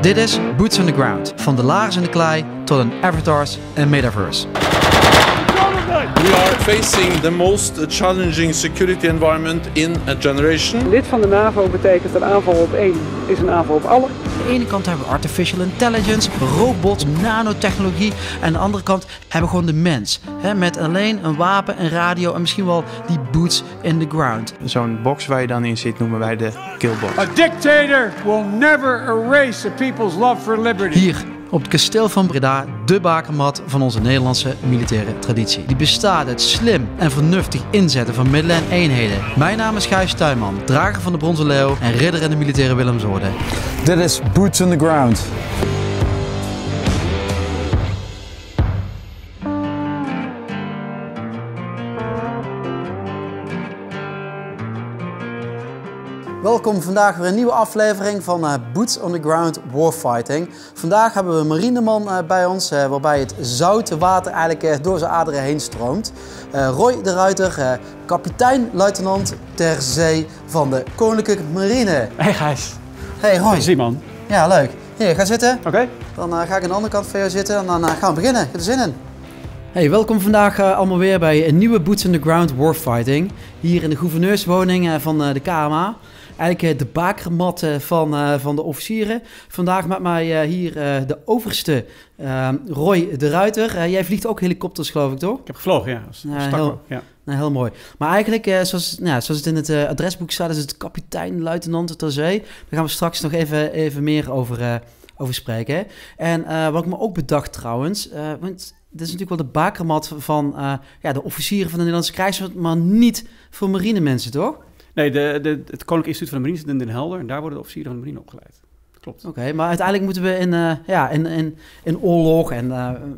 Dit is Boots on the Ground. Van de lagers in de klei tot een avatars en metaverse. We are facing the most challenging security environment in a generation. Lid van de NAVO betekent een aanval op één is een aanval op allen. Aan de ene kant hebben we artificial intelligence, robots, nanotechnologie. En aan de andere kant hebben we gewoon de mens. Hè, met alleen een wapen, een radio en misschien wel die boots in the ground. Zo'n box waar je dan in zit noemen wij de killbox. A dictator will never erase the people's love for liberty. Hier. Op het kasteel van Breda, de bakermat van onze Nederlandse militaire traditie. Die bestaat uit slim en vernuftig inzetten van middelen en eenheden. Mijn naam is Gijs Tuinman, drager van de Bronzen Leeuw en ridder in de militaire Willemsorde. Dit is Boots on the Ground. Welkom vandaag weer een nieuwe aflevering van Boots on the Ground Warfighting. Vandaag hebben we een marineman bij ons, waarbij het zoute water eigenlijk door zijn aderen heen stroomt. Roy de Ruiter, kapitein-luitenant ter zee van de Koninklijke Marine. Hey Gijs. Hey Roy. Hey Simon. Ja, leuk. Hier, ga zitten. Oké. Dan ga ik aan de andere kant van jou zitten en dan gaan we beginnen. Ik heb er zin in. Hey, welkom vandaag allemaal weer bij een nieuwe Boots on the Ground Warfighting. Hier in de gouverneurswoning van de KMA. Eigenlijk de bakermat van de officieren. Vandaag met mij hier de overste Roy de Ruiter. Jij vliegt ook helikopters, geloof ik, toch? Ik heb gevlogen, ja. Heel mooi. Maar eigenlijk, zoals het in het adresboek staat, is het kapitein-luitenant ter zee. Daar gaan we straks nog even meer over spreken. Hè? En wat ik me ook bedacht trouwens, want dit is natuurlijk wel de bakermat van de officieren van de Nederlandse krijgsmacht, maar niet voor marinemensen, toch? Nee, het Koninklijk Instituut van de Marine zit in Den Helder en daar worden de officieren van de marine opgeleid. Klopt. Oké, maar uiteindelijk moeten we in oorlog en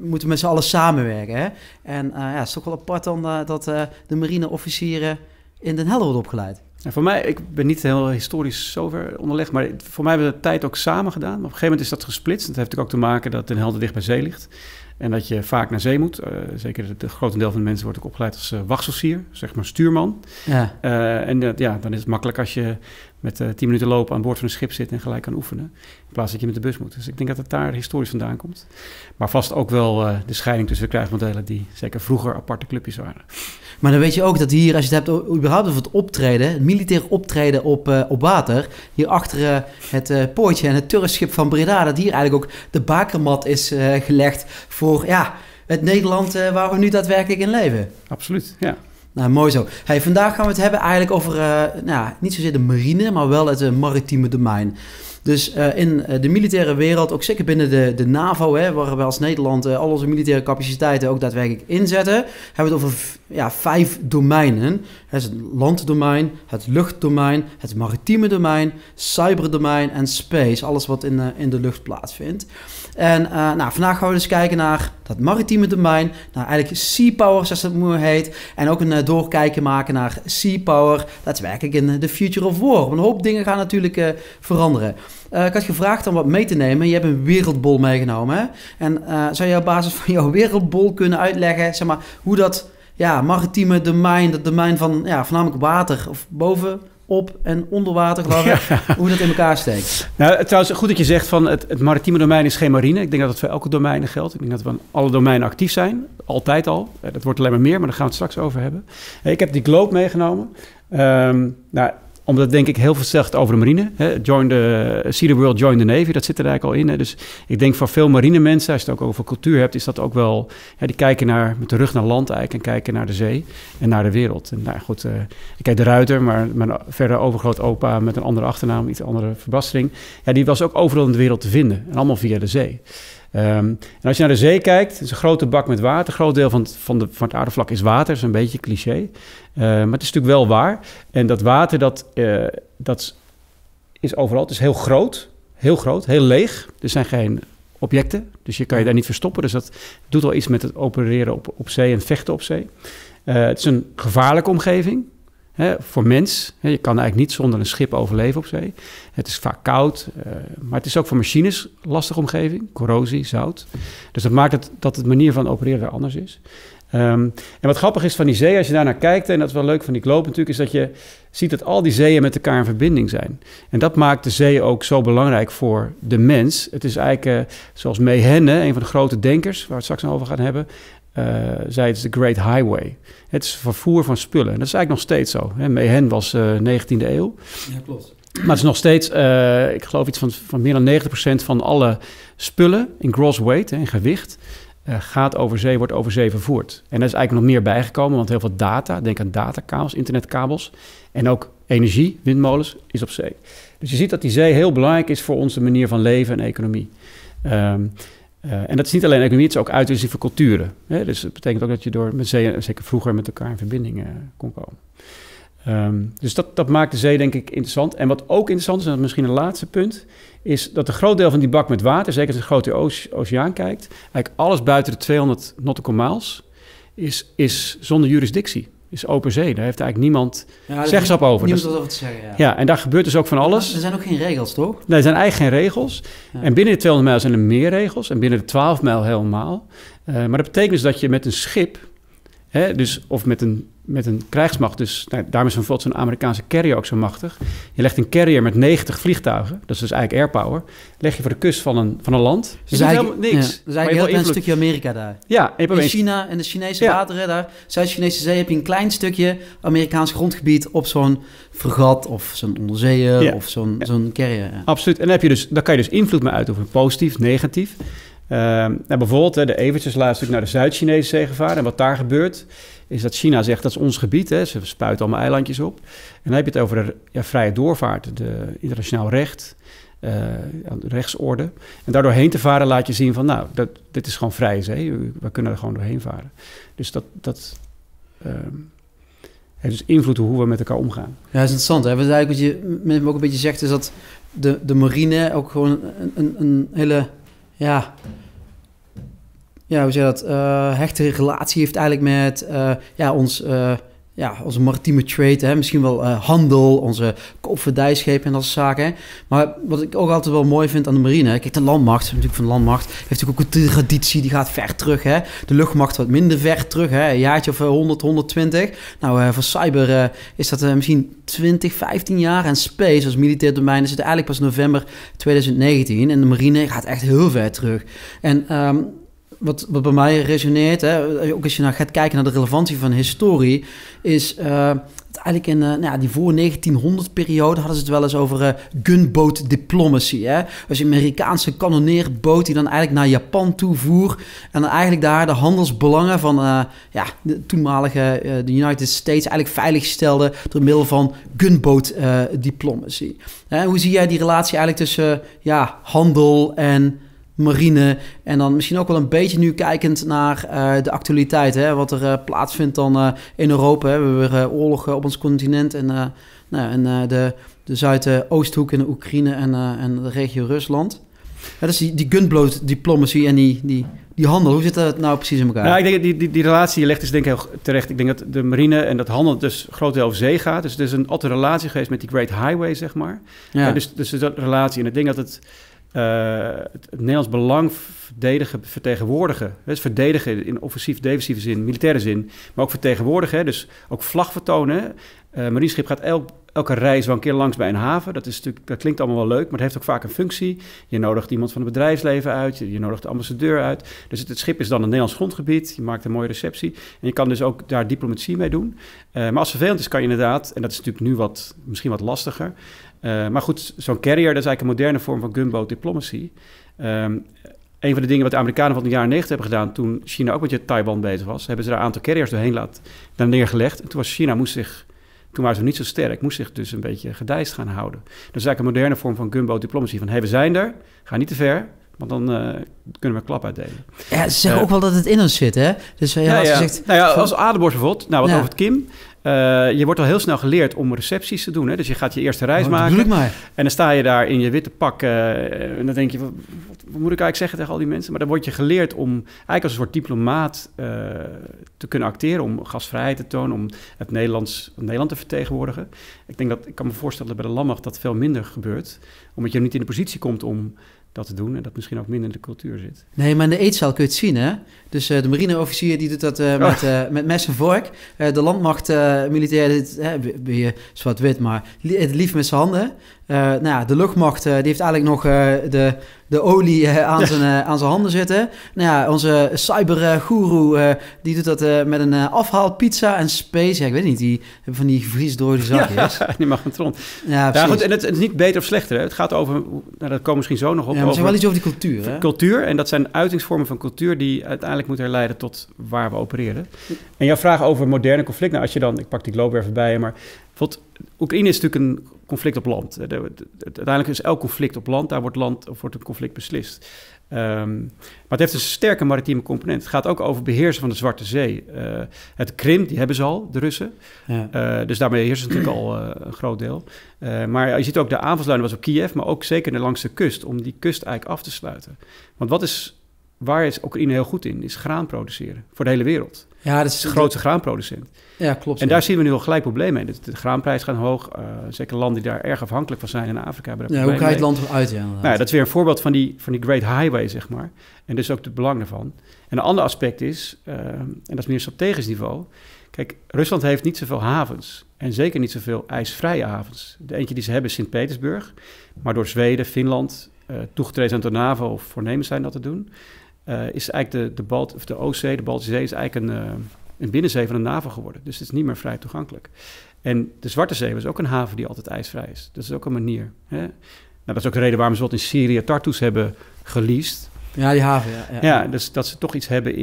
moeten we met z'n allen samenwerken. Hè? En het is toch wel apart dan dat de marineofficieren in Den Helder worden opgeleid. En voor mij, ik ben niet heel historisch zover onderlegd, maar voor mij hebben we de tijd ook samen gedaan. Maar op een gegeven moment is dat gesplitst. Dat heeft natuurlijk ook te maken dat Den Helder dicht bij zee ligt. En dat je vaak naar zee moet. Zeker het grote deel van de mensen wordt ook opgeleid als wachtofficier, zeg maar stuurman. Ja. Dan is het makkelijk als je met 10 minuten lopen aan boord van een schip zit en gelijk kan oefenen. In plaats dat je met de bus moet. Dus ik denk dat het daar historisch vandaan komt. Maar vast ook wel de scheiding tussen de krijgsmodellen die zeker vroeger aparte clubjes waren. Maar dan weet je ook dat hier, als je het hebt überhaupt over het optreden, het militair optreden op water, hier achter het poortje en het turfschip van Breda, dat hier eigenlijk ook de bakermat is gelegd voor het Nederland waar we nu daadwerkelijk in leven. Absoluut, ja. Nou, mooi zo. Hey, vandaag gaan we het hebben eigenlijk over niet zozeer de marine, maar wel het maritieme domein. Dus in de militaire wereld, ook zeker binnen de NAVO, hè, waar we als Nederland al onze militaire capaciteiten ook daadwerkelijk inzetten, hebben we het over 5 domeinen. Het landdomein, het luchtdomein, het maritieme domein, cyberdomein en space. Alles wat in de lucht plaatsvindt. En vandaag gaan we dus kijken naar dat maritieme domein, naar eigenlijk sea power, zoals dat mooi heet. En ook een doorkijken maken naar sea power, daadwerkelijk in the future of war. Want een hoop dingen gaan natuurlijk veranderen. Ik had gevraagd om wat mee te nemen. Je hebt een wereldbol meegenomen. Hè? En zou je op basis van jouw wereldbol kunnen uitleggen, zeg maar, hoe dat maritieme domein, dat domein van voornamelijk water of boven, op en onder water, geloof ik, hoe dat in elkaar steekt? Nou, trouwens, goed dat je zegt van het maritieme domein is geen marine. Ik denk dat dat voor elke domein geldt. Ik denk dat we aan alle domeinen actief zijn, altijd al. Dat wordt alleen maar meer, maar daar gaan we het straks over hebben. Ik heb die globe meegenomen. Omdat denk ik heel veel zegt over de marine. Hè? See the world, join the navy. Dat zit er eigenlijk al in. Hè? Dus ik denk voor veel marine mensen, als je het ook over cultuur hebt, is dat ook wel. Hè, die kijken met de rug naar land eigenlijk en kijken naar de zee en naar de wereld. En nou goed, ik heet de Ruiter, maar mijn verder overgrootopa met een andere achternaam, iets andere verbastering. Ja, die was ook overal in de wereld te vinden. En allemaal via de zee. En als je naar de zee kijkt, het is een grote bak met water. Een groot deel van het aardevlak is water. Dat is een beetje cliché. Maar het is natuurlijk wel waar. En dat water, dat is overal. Het is heel groot, heel leeg. Er zijn geen objecten, dus je kan je daar niet verstoppen. Dus dat doet al iets met het opereren op zee en vechten op zee. Het is een gevaarlijke omgeving. He, voor mens. He, je kan eigenlijk niet zonder een schip overleven op zee. Het is vaak koud, maar het is ook voor machines lastige omgeving. Corrosie, zout. Dus dat maakt dat de manier van opereren er anders is. En wat grappig is van die zeeën, als je daarnaar kijkt, en dat is wel leuk van die globe natuurlijk, is dat je ziet dat al die zeeën met elkaar in verbinding zijn. En dat maakt de zee ook zo belangrijk voor de mens. Het is eigenlijk, zoals Mehenne, een van de grote denkers, waar we het straks over gaan hebben, zei het is de Great Highway. Het is vervoer van spullen. En dat is eigenlijk nog steeds zo. Hè? Mehenne was 19e eeuw. Ja, klopt. Maar het is nog steeds, ik geloof iets van meer dan 90% van alle spullen in gross weight, hè, in gewicht, gaat over zee, wordt over zee vervoerd. En daar is eigenlijk nog meer bijgekomen, want heel veel data, denk aan datakabels, internetkabels, en ook energie, windmolens, is op zee. Dus je ziet dat die zee heel belangrijk is voor onze manier van leven en economie. En dat is niet alleen economie, het is ook uitwisseling van culturen. Hè? Dus dat betekent ook dat je door met zeeën, zeker vroeger, met elkaar in verbinding kon komen. Dus dat maakt de zee denk ik interessant. En wat ook interessant is, en dat is misschien een laatste punt, is dat een groot deel van die bak met water, zeker als je de grote oceaan kijkt, eigenlijk alles buiten de 200 nautical miles is zonder jurisdictie. Is open zee. Daar heeft eigenlijk niemand zeggenschap over. Niemand wat over te zeggen, ja. Ja, en daar gebeurt dus ook van alles. Ja, er zijn ook geen regels, toch? Nee, er zijn eigenlijk geen regels. Ja. En binnen de 200 mijl zijn er meer regels. En binnen de 12 mijl helemaal. Maar dat betekent dus dat je met een schip, hè, dus, of met een krijgsmacht, dus nou, daarom is bijvoorbeeld zo'n Amerikaanse carrier ook zo machtig. Je legt een carrier met 90 vliegtuigen, dat is dus eigenlijk airpower, leg je voor de kust van een land. Dus dat is helemaal niks. Ja, dat is eigenlijk heel klein stukje Amerika daar. Ja, en China en de Chinese wateren daar, Zuid-Chinese zee, heb je een klein stukje Amerikaans grondgebied op zo'n fregat of zo'n onderzeeër of zo'n carrier. Ja. Absoluut, en daar kan je dus invloed mee uitoefenen, positief, negatief. Nou, bijvoorbeeld, de eventjes laatst natuurlijk naar de Zuid-Chinese zee gevaren. En wat daar gebeurt, is dat China zegt, dat is ons gebied. Hè. Ze spuiten allemaal eilandjes op. En dan heb je het over de vrije doorvaart, de internationaal recht, rechtsorde. En daardoor heen te varen laat je zien van, nou, dit is gewoon vrije zee. We kunnen er gewoon doorheen varen. Dus dat heeft dus invloed op hoe we met elkaar omgaan. Ja, dat is interessant. Hè? Wat je eigenlijk ook een beetje zegt, is dat de marine ook gewoon een hele... Ja, hoe zeg je dat? Hechte relatie heeft eigenlijk met onze maritieme trade, hè? Misschien wel handel, onze koopvaardijschepen en dat soort zaken. Hè? Maar wat ik ook altijd wel mooi vind aan de marine, kijk, de landmacht, natuurlijk van de landmacht, heeft natuurlijk ook een traditie, die gaat ver terug. Hè? De luchtmacht wat minder ver terug, hè? Een jaartje of 100, 120. Nou, voor cyber is dat misschien 20, 15 jaar. En space, als militair domein, is het eigenlijk pas november 2019. En de marine gaat echt heel ver terug. En... Wat bij mij resoneert, hè, ook als je nou gaat kijken naar de relevantie van historie, is eigenlijk in die voor 1900-periode hadden ze het wel eens over gunboat diplomacy. Hè? Dus een Amerikaanse kanonneerboot die dan eigenlijk naar Japan toevoer en dan eigenlijk daar de handelsbelangen van de toenmalige de United States eigenlijk veilig stelde door middel van gunboat diplomacy. Hoe zie jij die relatie eigenlijk tussen handel en marine, en dan misschien ook wel een beetje nu kijkend naar de actualiteit, hè, wat er plaatsvindt dan in Europa. Hè. We hebben weer oorlog op ons continent en de Zuidoosthoek in de Oekraïne en de regio Rusland. Ja, dus die gunboat diplomacy en die handel, hoe zit dat nou precies in elkaar? Nou, ik denk die relatie die legt is denk ik heel terecht. Ik denk dat de marine en dat handel dus groot deel over zee gaat. Dus het is altijd een relatie geweest met die Great Highway, zeg maar. Ja. Ja, dus dat relatie. En ik denk dat het Nederlands belang vertegenwoordigen. Dus verdedigen in offensief, defensieve zin, militaire zin. Maar ook vertegenwoordigen, hè? Dus ook vlag vertonen. Marineschip gaat elke reis wel een keer langs bij een haven. Dat klinkt allemaal wel leuk, maar het heeft ook vaak een functie. Je nodigt iemand van het bedrijfsleven uit. Je nodigt de ambassadeur uit. Dus het schip is dan een Nederlands grondgebied. Je maakt een mooie receptie. En je kan dus ook daar diplomatie mee doen. Maar als het vervelend is, kan je inderdaad... en dat is natuurlijk nu misschien wat lastiger... maar goed, zo'n carrier, dat is eigenlijk een moderne vorm van gunboat diplomacy. Een van de dingen wat de Amerikanen van de jaren 90 hebben gedaan... toen China ook met Taiwan bezig was... hebben ze daar een aantal carriers doorheen neergelegd. En toen was China, toen waren ze niet zo sterk... moest zich dus een beetje gedijst gaan houden. Dat is eigenlijk een moderne vorm van gunboat diplomacy. Van, hey, we zijn er, ga niet te ver... want dan kunnen we klap uitdelen. Ja, ze zeggen ook wel dat het in ons zit, hè? Dus als Adelbors bijvoorbeeld, over het Kim... je wordt al heel snel geleerd om recepties te doen. Hè? Dus je gaat je eerste reis maken. Maar. En dan sta je daar in je witte pak. En dan denk je, wat moet ik eigenlijk zeggen tegen al die mensen? Maar dan word je geleerd om eigenlijk als een soort diplomaat te kunnen acteren. Om gastvrijheid te tonen. Om Nederland te vertegenwoordigen. Ik kan me voorstellen dat bij de landmacht dat veel minder gebeurt. Omdat je niet in de positie komt om dat te doen en dat misschien ook minder in de cultuur zit. Nee, maar in de eetzaal kun je het zien, hè? Dus de marineofficier die doet dat met mes en vork. De landmacht, militair, ben je zwart-wit, maar het liefst met zijn handen. Nou ja, de luchtmacht die heeft eigenlijk nog de olie aan zijn handen zitten. Nou ja, onze cybergoeroe die doet dat met een afhaalpizza en space. Ja, ik weet niet, die hebben van die vriesdrooge zakjes. Ja, die magnetron. Ja, precies. Ja, goed, en het is niet beter of slechter. Hè? Het gaat over, nou, dat komt misschien zo nog op. Ja, maar het is wel iets over die cultuur. Hè? Cultuur, en dat zijn uitingsvormen van cultuur die uiteindelijk moeten herleiden tot waar we opereren. En jouw vraag over moderne conflict. Nou, als je dan, ik pak die globe even bij, maar bijvoorbeeld, Oekraïne is natuurlijk een conflict op land. Uiteindelijk is elk conflict op land, daar wordt een conflict beslist. Maar het heeft een sterke maritieme component. Het gaat ook over beheersen van de Zwarte Zee. Het Krim, die hebben ze al, de Russen. Ja. Dus daarmee heersen ze natuurlijk al een groot deel. Maar je ziet ook de aanvalslijn was op Kiev, maar ook zeker langs de kust, om die kust eigenlijk af te sluiten. Want waar is Oekraïne heel goed in? Is graan produceren voor de hele wereld. Ja, dat is de grootste graanproducent. Ja, klopt. En daar zien we nu al gelijk problemen in. De graanprijzen gaan hoog. Zeker landen die daar erg afhankelijk van zijn in Afrika. Ja, hoe krijgt het land eruit? Ja, nou ja, dat is weer een voorbeeld van die Great Highway, zeg maar. En dus ook het belang daarvan. En een ander aspect is, en dat is meer strategisch niveau. Kijk, Rusland heeft niet zoveel havens. En zeker niet zoveel ijsvrije havens. De eentje die ze hebben is Sint-Petersburg. Maar door Zweden, Finland, toegetreden zijn tot NAVO of voornemens zijn dat te doen, is eigenlijk de Oostzee, de Baltische Zee, is eigenlijk een binnenzee van de NAVO geworden. Dus het is niet meer vrij toegankelijk. En de Zwarte Zee was ook een haven die altijd ijsvrij is. Dat is ook een manier. Hè? Nou, dat is ook de reden waarom ze wat in Syrië Tartus hebben geleased. Ja, die haven, ja. Ja, dus dat ze toch iets hebben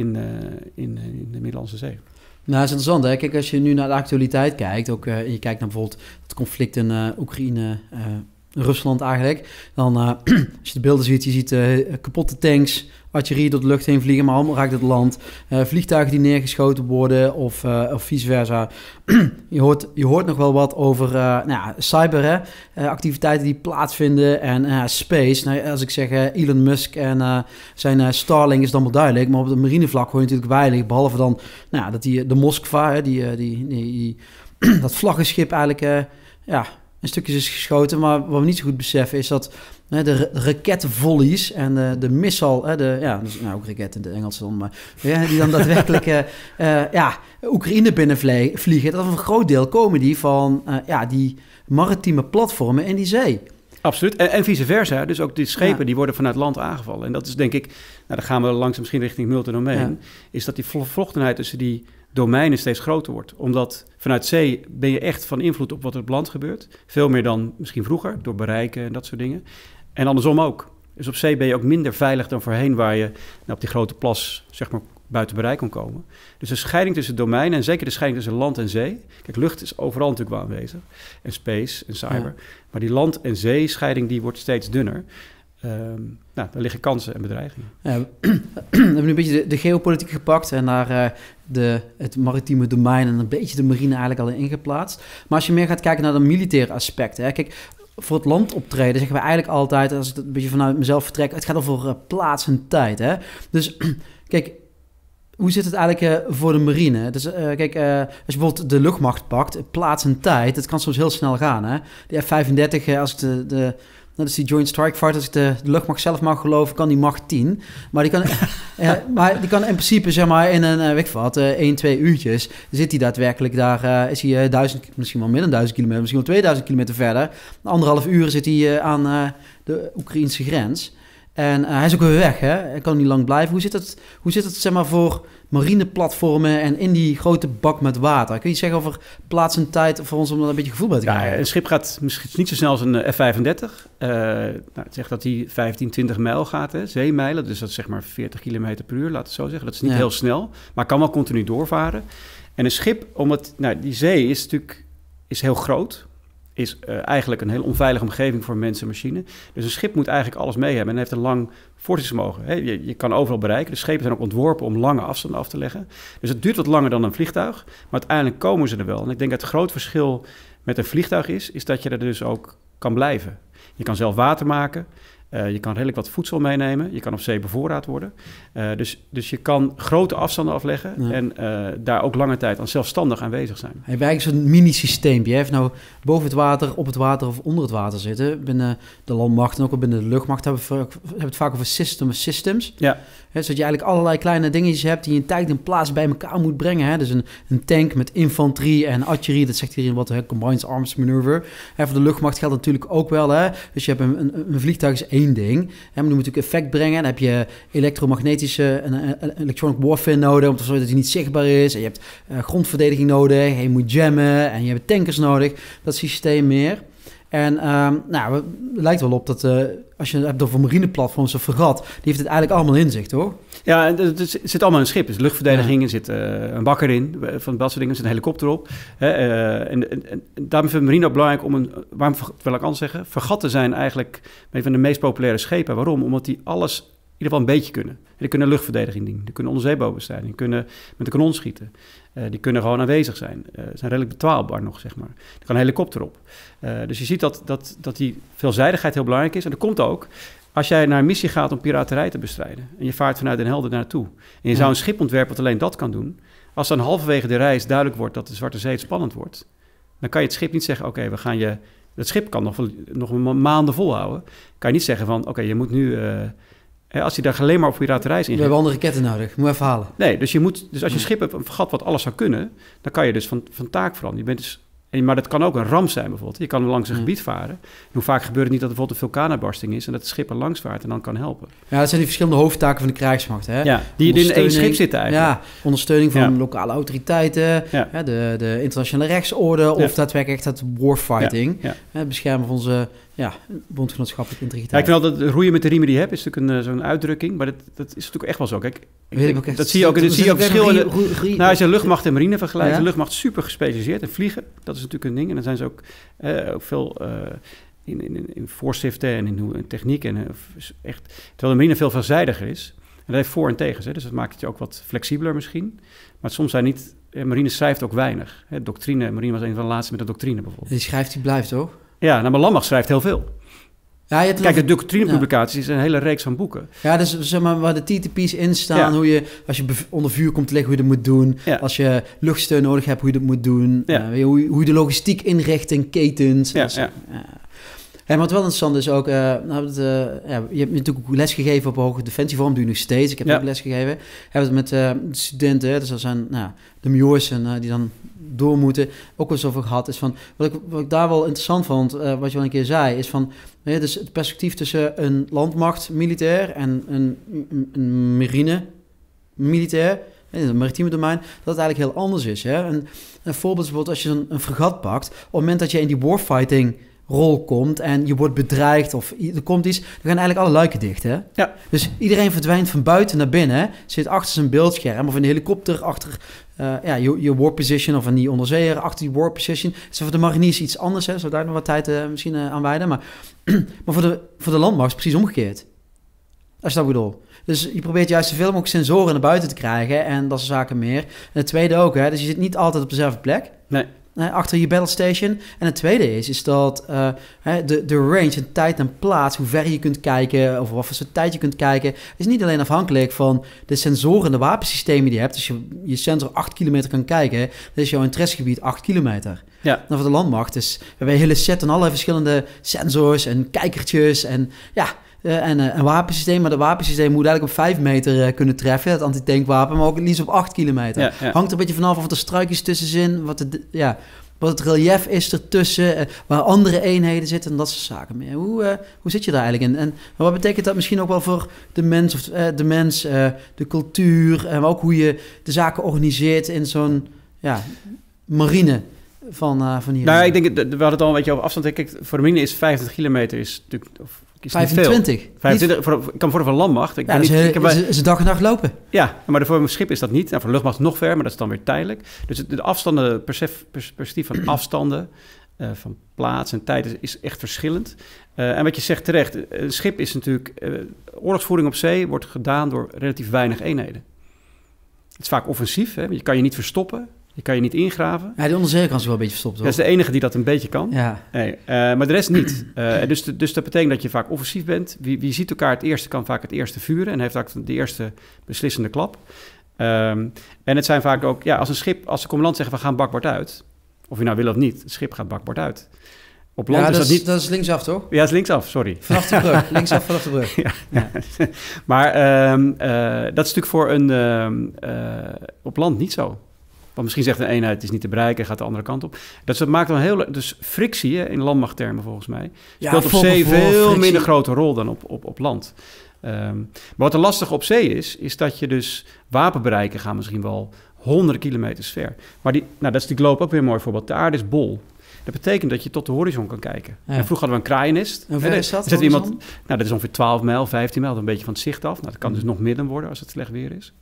in de Middellandse Zee. Nou, dat is interessant, hè? Kijk, als je nu naar de actualiteit kijkt, ook je kijkt naar bijvoorbeeld het conflict in Oekraïne, Rusland eigenlijk, dan als je de beelden ziet, je ziet kapotte tanks, artillerie door de lucht heen vliegen, maar allemaal raakt het land. Vliegtuigen die neergeschoten worden of vice versa. Je hoort nog wel wat over cyber, hè? Activiteiten die plaatsvinden en space. Nou, als ik zeg Elon Musk en zijn Starlink is dan wel duidelijk, maar op de marinevlak hoor je natuurlijk weinig, behalve dan dat de Moskva, hè, dat vlaggenschip eigenlijk een stukje is geschoten, maar wat we niet zo goed beseffen is dat de raketvolleys en de missal, ook raketten in het Engels, maar die dan daadwerkelijk Oekraïne binnenvliegen, dat een groot deel komen die van die maritieme platformen in die zee. Absoluut, en vice versa. Dus ook die schepen die worden vanuit land aangevallen. En dat is denk ik, daar gaan we langzaam misschien richting multidomein, is dat die vervlochtenheid tussen die domeinen steeds groter wordt. Omdat vanuit zee ben je echt van invloed op wat er op land gebeurt. Veel meer dan misschien vroeger, door bereiken en dat soort dingen. En andersom ook. Dus op zee ben je ook minder veilig dan voorheen, waar je op die grote plas, zeg maar, buiten bereik kon komen. Dus de scheiding tussen domeinen, en zeker de scheiding tussen land en zee. Kijk, lucht is overal natuurlijk wel aanwezig. En space en cyber. Ja. Maar die land- en zee-scheiding, die wordt steeds dunner. Daar liggen kansen en bedreigingen. Ja, we hebben nu een beetje de geopolitiek gepakt en daar het maritieme domein en een beetje de marine eigenlijk al in ingeplaatst. Maar als je meer gaat kijken naar de militaire aspecten, hè, kijk, voor het land optreden zeggen we eigenlijk altijd, als ik het een beetje vanuit mezelf vertrek, het gaat over plaats en tijd. Hè? Dus kijk, hoe zit het eigenlijk voor de marine? Dus kijk, als je bijvoorbeeld de luchtmacht pakt, plaats en tijd, het kan soms heel snel gaan. Hè? De F-35, als ik dat is die Joint Strike Fighter. Als ik de luchtmacht zelf mag geloven, kan die macht 10. Maar die kan, in principe, zeg maar, in een, weet ik wat, 1, 2 uurtjes zit hij daadwerkelijk daar. Is hij 1000, misschien wel meer dan 1000 kilometer, misschien wel 2000 kilometer verder. 1,5 uur zit hij aan de Oekraïnse grens. En hij is ook weer weg, hè? Hij kan niet lang blijven. Hoe zit het zeg maar, voor marineplatformen en in die grote bak met water? Kun je zeggen over plaats en tijd voor ons om daar een beetje gevoel bij te krijgen? Ja, een schip gaat misschien niet zo snel als een F-35. Het zegt dat hij 15, 20 mijl gaat, hè? Zeemijlen. Dus dat is zeg maar 40 km per uur, laat het zo zeggen. Dat is niet heel snel, maar kan wel continu doorvaren. En een schip, omdat die zee is natuurlijk heel groot, is eigenlijk een heel onveilige omgeving voor mensen en machine. Dus een schip moet eigenlijk alles mee hebben en heeft een lang voortzettingsvermogen. Je kan overal bereiken. De schepen zijn ook ontworpen om lange afstanden af te leggen. Dus het duurt wat langer dan een vliegtuig, maar uiteindelijk komen ze er wel. En ik denk dat het groot verschil met een vliegtuig is dat je er dus ook kan blijven. Je kan zelf water maken. Je kan redelijk wat voedsel meenemen. Je kan op zee bevoorraad worden. Dus je kan grote afstanden afleggen. Ja. En daar ook lange tijd aan zelfstandig aanwezig zijn. Je hebt eigenlijk zo'n mini-systeem. Je hebt nou boven het water, op het water of onder het water zitten. Binnen de landmacht en ook al binnen de luchtmacht hebben we het vaak over systems. Ja. He, zodat je eigenlijk allerlei kleine dingetjes hebt die je in tijd en plaats bij elkaar moet brengen. He. Dus een tank met infanterie en artillerie. Dat zegt iedereen wat, he, combined arms maneuver. He, voor de luchtmacht geldt natuurlijk ook wel. He. Dus je hebt een vliegtuig is één ding. He, maar die moet natuurlijk effect brengen. Dan heb je elektromagnetische en electronic warfare nodig. Om te zorgen dat hij niet zichtbaar is. En je hebt grondverdediging nodig. En je moet jammen. En je hebt tankers nodig. Dat systeem meer. En nou, het lijkt wel op dat als je het hebt over marineplatforms of vergat, die heeft het eigenlijk allemaal in zich, toch? Ja, het zit allemaal in een schip. Er zit luchtverdediging, ja. Er zit een bakker in, van dat soort dingen, er zit een helikopter op. En daarom vindt de marine ook belangrijk om waarom wil ik anders zeggen? Vergatten zijn eigenlijk een van de meest populaire schepen. Waarom? Omdat die alles in ieder geval een beetje kunnen. En die kunnen luchtverdediging dienen, die kunnen onderzeebovenbestrijding, die kunnen met een kanon schieten. Die kunnen gewoon aanwezig zijn. Zijn redelijk betwaalbaar nog, zeg maar. Er kan een helikopter op. Dus je ziet dat die veelzijdigheid heel belangrijk is. En dat komt ook als jij naar een missie gaat om piraterij te bestrijden. En je vaart vanuit Den Helder naartoe. En je zou een schip ontwerpen dat alleen dat kan doen. Als dan halverwege de reis duidelijk wordt dat de Zwarte Zee spannend wordt, dan kan je het schip niet zeggen, oké, we gaan je... Dat schip kan nog maanden volhouden. Kan je niet zeggen van, oké, je moet nu... Als hij daar alleen maar op piraterij is in. We hebben andere raketten nodig, moet even halen. Nee, dus als je een schip hebt, een vergat wat alles zou kunnen, dan kan je dus van taak veranderen. Maar dat kan ook een ramp zijn bijvoorbeeld. Je kan langs een gebied varen. En hoe vaak gebeurt het niet dat er bijvoorbeeld een vulkaanuitbarsting is en dat het schip er langs vaart en dan kan helpen. Ja, dat zijn die verschillende hoofdtaken van de krijgsmacht. Hè? Ja, die in één schip zitten eigenlijk. Ja, ondersteuning van lokale autoriteiten, hè, de internationale rechtsorde of daadwerkelijk echt dat warfighting. Ja. Ja. Beschermen van onze... Ja, bondgenootschappelijk integriteit. Ja, ik vind altijd roeien met de riemen die je hebt, is natuurlijk zo'n uitdrukking. Maar dat is natuurlijk echt wel zo. Kijk, dat zie je ook in verschillende... Nou, als je luchtmacht en marine vergelijkt, de luchtmacht super gespecialiseerd. En vliegen, dat is natuurlijk een ding. En dan zijn ze ook veel in voorschriften en in techniek. En, echt, terwijl de marine veel veelzijdiger is. En dat heeft voor- en tegens. Hè, dus dat maakt het je ook wat flexibeler misschien. Maar soms zijn niet... Marine schrijft ook weinig. Hè, doctrine, marine was een van de laatste met de doctrine bijvoorbeeld. Die schrijft, die blijft toch? Ja, nou, maar landmacht schrijft heel veel. Ja, kijk, de doctrinepublicaties is een hele reeks van boeken. Ja, dus zeg maar waar de TTP's in staan, hoe je, als je onder vuur komt te liggen, hoe je dat moet doen. Ja. Als je luchtsteun nodig hebt, hoe je dat moet doen. Ja. Hoe je de logistiek inricht en ketens. Ja, dus, Hey, maar wat wel interessant is ook, je hebt natuurlijk ook lesgegeven op hoge defensievorm, doe je nog steeds. Ik heb ook lesgegeven. Hebben we het met studenten, dus dat zijn de majors en die dan door moeten, ook wel eens over gehad is van, wat ik daar wel interessant vond, wat je al een keer zei, is van, dus het perspectief tussen een landmacht militair en een marine militair, in het maritieme domein, dat het eigenlijk heel anders is. Hè? Een voorbeeld is bijvoorbeeld als je een fregat pakt, op het moment dat je in die warfighting rol komt en je wordt bedreigd of er komt iets, dan gaan eigenlijk alle luiken dicht, hè? Ja. Dus iedereen verdwijnt van buiten naar binnen, zit achter zijn beeldscherm of een helikopter achter je warp position of een die onderzeeër achter die warp position. Dus voor de mariniers iets anders, hè? Zou daar nog wat tijd misschien aan wijden, maar voor de landmacht is het precies omgekeerd. Als je dat bedoelt. Dus je probeert juist zoveel mogelijk sensoren naar buiten te krijgen en dat soort zaken meer. En het tweede ook, hè? Dus je zit niet altijd op dezelfde plek. Nee. Achter je battlestation. En het tweede is dat de range, de tijd en plaats, hoe ver je kunt kijken, of wat voor soort tijd je kunt kijken, is niet alleen afhankelijk van de sensoren en de wapensystemen die je hebt. Dus je sensor 8 kilometer kan kijken, dan is jouw interessegebied 8 kilometer. Ja. En voor de landmacht is we een hele set van allerlei verschillende sensors en kijkertjes en een wapensysteem, maar dat wapensysteem moet eigenlijk op 5 meter kunnen treffen, het antitankwapen, maar ook het liefst op 8 kilometer. Ja, ja. Hangt er een beetje vanaf of er struikjes tussen zijn, wat het relief is ertussen, waar andere eenheden zitten en dat soort zaken meer. Hoe zit je daar eigenlijk in? En wat betekent dat misschien ook wel voor de mens, de cultuur, en ook hoe je de zaken organiseert in zo'n marine? Van hier. Nou, ik denk, we hadden het al een beetje over afstand. Kijk, voor de marine is 25 kilometer is natuurlijk... Of, is 25? Niet veel. 25 voor de landmacht. Ik ben is een dag en nacht lopen. Ja, maar voor een schip is dat niet. Nou, voor de luchtmacht nog ver, maar dat is dan weer tijdelijk. Dus de afstanden, perspectief van afstanden, van plaats en tijd is echt verschillend. En wat je zegt terecht, een schip is natuurlijk... oorlogsvoering op zee wordt gedaan door relatief weinig eenheden. Het is vaak offensief, hè? Je kan je niet verstoppen. Je kan je niet ingraven. Ja, de onderzeekant is wel een beetje verstopt. Hoor. Dat is de enige die dat een beetje kan. Ja. Nee, maar de rest niet. Dus dat betekent dat je vaak offensief bent. Wie ziet elkaar het eerste kan vaak het eerste vuren. En heeft vaak de eerste beslissende klap. En het zijn vaak ook... Ja, als een schip, als de commandant zegt, we gaan bakboord uit. Of je nou wil of niet, het schip gaat bakboord uit. Op land ja, is dat niet... dat is linksaf, toch? Ja, dat is linksaf, sorry. Vanaf de brug, linksaf vanaf de brug. Ja. Ja. Maar dat is natuurlijk voor een... op land niet zo. Want misschien zegt een eenheid, het is niet te bereiken, gaat de andere kant op. Dat maakt dan heel... Dus frictie, hè, in landmachttermen volgens mij, speelt op zee veel minder grote rol dan op land. Maar wat er lastig op zee is, is dat je dus wapenbereiken gaan misschien wel honderden kilometers ver. Maar dat is die globe ook weer een mooi voorbeeld. De aarde is bol. Dat betekent dat je tot de horizon kan kijken. Ja. En vroeger hadden we een kraaiennest. Hoe ver is dat? Dat is ongeveer 12 mijl, 15 mijl, een beetje van het zicht af. Nou, dat kan dus nog midden worden als het slecht weer is.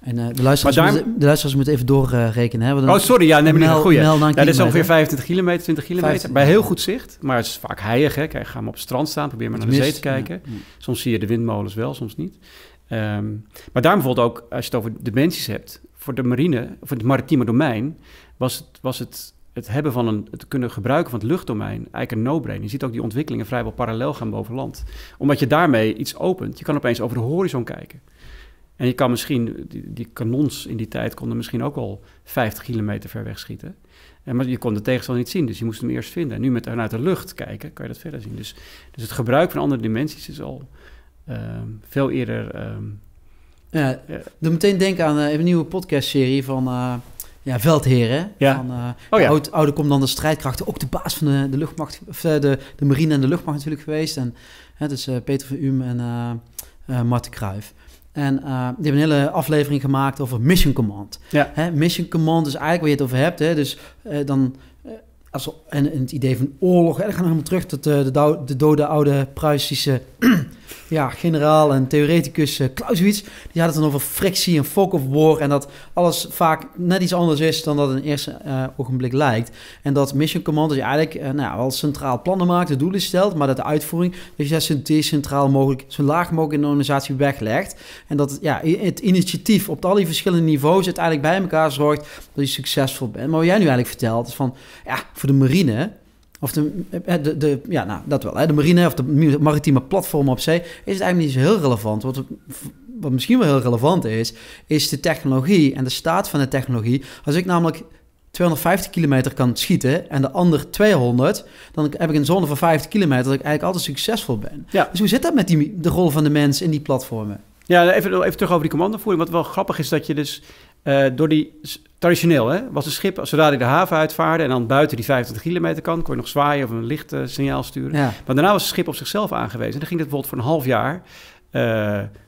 En de luisteraars moeten even doorrekenen. Oh, sorry, ja, neem een goede. Ja, dat is ongeveer 25 kilometer, 20 kilometer. 50, bij heel goed zicht, maar het is vaak heilig. Hè. Kijk, ga maar op het strand staan, probeer maar naar de zee te kijken. Ja. Soms zie je de windmolens wel, soms niet. Maar daarom bijvoorbeeld ook, als je het over dimensies hebt... voor de marine, voor het maritieme domein... het kunnen gebruiken van het luchtdomein eigenlijk een no-brainer. Je ziet ook die ontwikkelingen vrijwel parallel gaan boven land. Omdat je daarmee iets opent. Je kan opeens over de horizon kijken. En je kan misschien, die kanons in die tijd konden misschien ook al 50 kilometer ver weg schieten. Maar je kon de tegenstander niet zien, dus je moest hem eerst vinden. En nu vanuit de lucht kijken, kan je dat verder zien. Dus het gebruik van andere dimensies is al veel eerder... Doe meteen denken aan een nieuwe podcastserie van Veldheren. Ja. Van, oude commandanten strijdkrachten, ook de baas van de luchtmacht, of de marine en de luchtmacht natuurlijk geweest. En, dus Peter van Uhm en Marten Cruijff. En die hebben een hele aflevering gemaakt over Mission Command. Ja. Mission Command is eigenlijk waar je het over hebt. Hè? Dus het idee van oorlog. Dan gaan we helemaal terug tot de dode oude Pruisische generaal en theoreticus Clausewitz. Die had het dan over frictie en fog of war. En dat alles vaak net iets anders is dan dat het in het eerste ogenblik lijkt. En dat Mission Command dus eigenlijk wel centraal plannen maakt, de doelen stelt, maar dat de uitvoering dus dat zo decentraal mogelijk, zo laag mogelijk in de organisatie weglegt. En dat het initiatief op al die verschillende niveaus uiteindelijk bij elkaar zorgt dat je succesvol bent. Maar wat jij nu eigenlijk vertelt is van, voor de marine... Of de marine of de maritieme platform op zee... is het eigenlijk niet zo heel relevant. Wat misschien wel heel relevant is de technologie en de staat van de technologie. Als ik namelijk 250 kilometer kan schieten en de ander 200... dan heb ik een zone van 50 kilometer dat ik eigenlijk altijd succesvol ben. Ja. Dus hoe zit dat met de rol van de mens in die platformen? Ja, even terug over die commandovoering. Wat wel grappig is dat je dus door die... Traditioneel was een schip, zodra hij de haven uitvaarde... en dan buiten die 25 kilometer kan... kon je nog zwaaien of een licht signaal sturen. Ja. Maar daarna was het schip op zichzelf aangewezen. En dan ging het bijvoorbeeld voor een half jaar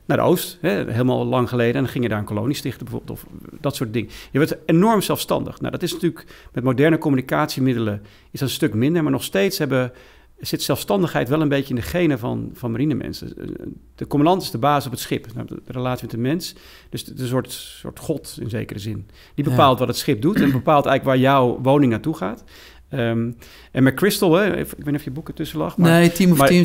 naar de oost. Helemaal lang geleden. En dan ging je daar een kolonie stichten bijvoorbeeld. Of dat soort dingen. Je werd enorm zelfstandig. Nou, dat is natuurlijk met moderne communicatiemiddelen... is dat een stuk minder. Maar nog steeds zit zelfstandigheid wel een beetje in de genen van marinemensen. De commandant is de baas op het schip. De relatie met de mens. Dus een soort god in zekere zin. Die bepaalt wat het schip doet en bepaalt eigenlijk waar jouw woning naartoe gaat. En McChrystal, ik weet niet of je boek ertussen lag. Maar, nee, Team of Team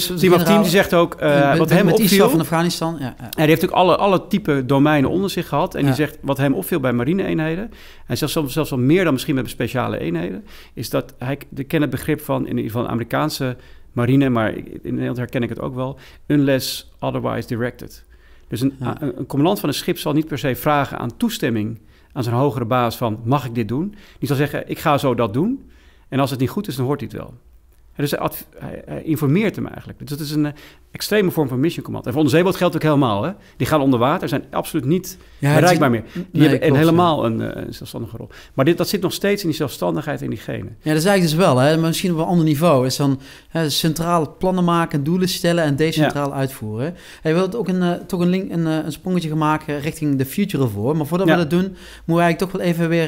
die zegt ook... wat hem opviel... ISAF van Afghanistan. Ja. En die heeft ook alle type domeinen onder zich gehad. En die zegt, wat hem opviel bij marine-eenheden... en zelfs wel meer dan misschien met speciale eenheden... is dat ik ken het begrip van, in ieder geval de Amerikaanse marine... maar in Nederland herken ik het ook wel... unless otherwise directed. Dus een commandant van een schip zal niet per se vragen aan toestemming... aan zijn hogere baas van, mag ik dit doen? Die zal zeggen, ik ga zo dat doen... En als het niet goed is, dan hoort hij het wel. Dus hij informeert hem eigenlijk. Dus dat is een extreme vorm van mission command. En voor onderzeeboot geldt ook helemaal. Hè? Die gaan onder water, zijn absoluut niet bereikbaar meer. Die hebben helemaal een zelfstandige rol. Maar dat zit nog steeds in die zelfstandigheid in diegene. Ja, dat is eigenlijk dus wel. Hè? Maar misschien op een ander niveau. Is dan centraal plannen maken, doelen stellen en decentraal uitvoeren. Je wilt ook een sprongetje gaan maken richting de future of war. Maar voordat we dat doen, moeten we eigenlijk toch wel even weer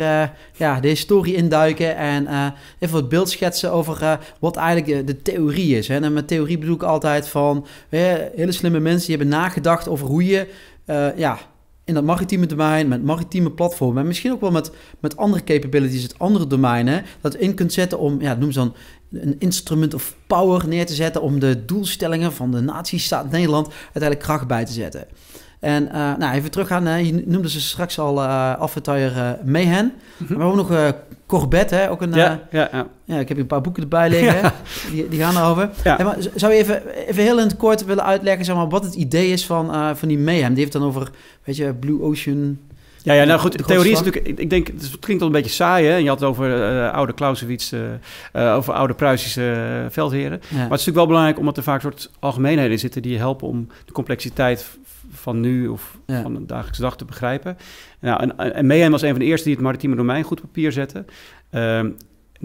de historie induiken. En even wat beeld schetsen over wat eigenlijk de theorie is. Hè? En met theorie bedoel ik altijd van... hele slimme mensen die hebben nagedacht over hoe je in dat maritieme domein, met maritieme platformen... en misschien ook wel met andere capabilities, het andere domeinen... dat in kunt zetten om, noem ze dan... een instrument of power neer te zetten... om de doelstellingen van de natiestaat Nederland uiteindelijk kracht bij te zetten. En nou, even teruggaan, je noemde ze straks al Alfred Thayer Mahan. Maar we hebben nog Corbett, hè? Ook een, ja, ik heb hier een paar boeken erbij liggen, hè? Die gaan erover. Ja. Hey, maar zou je even heel in het kort willen uitleggen, zeg maar, wat het idee is van die Mahan? Die heeft dan over, weet je, Blue Ocean... Ja, nou goed, de theorie is natuurlijk... Ik denk, het klinkt al een beetje saai, hè? Je had het over oude Clausewitz, over oude Pruisische veldheren. Ja. Maar het is natuurlijk wel belangrijk, omdat er vaak soort algemeenheden in zitten... die helpen om de complexiteit van nu of van de dagelijkse dag te begrijpen. Nou, en Mehenne was een van de eerste die het maritieme domein goed op papier zette...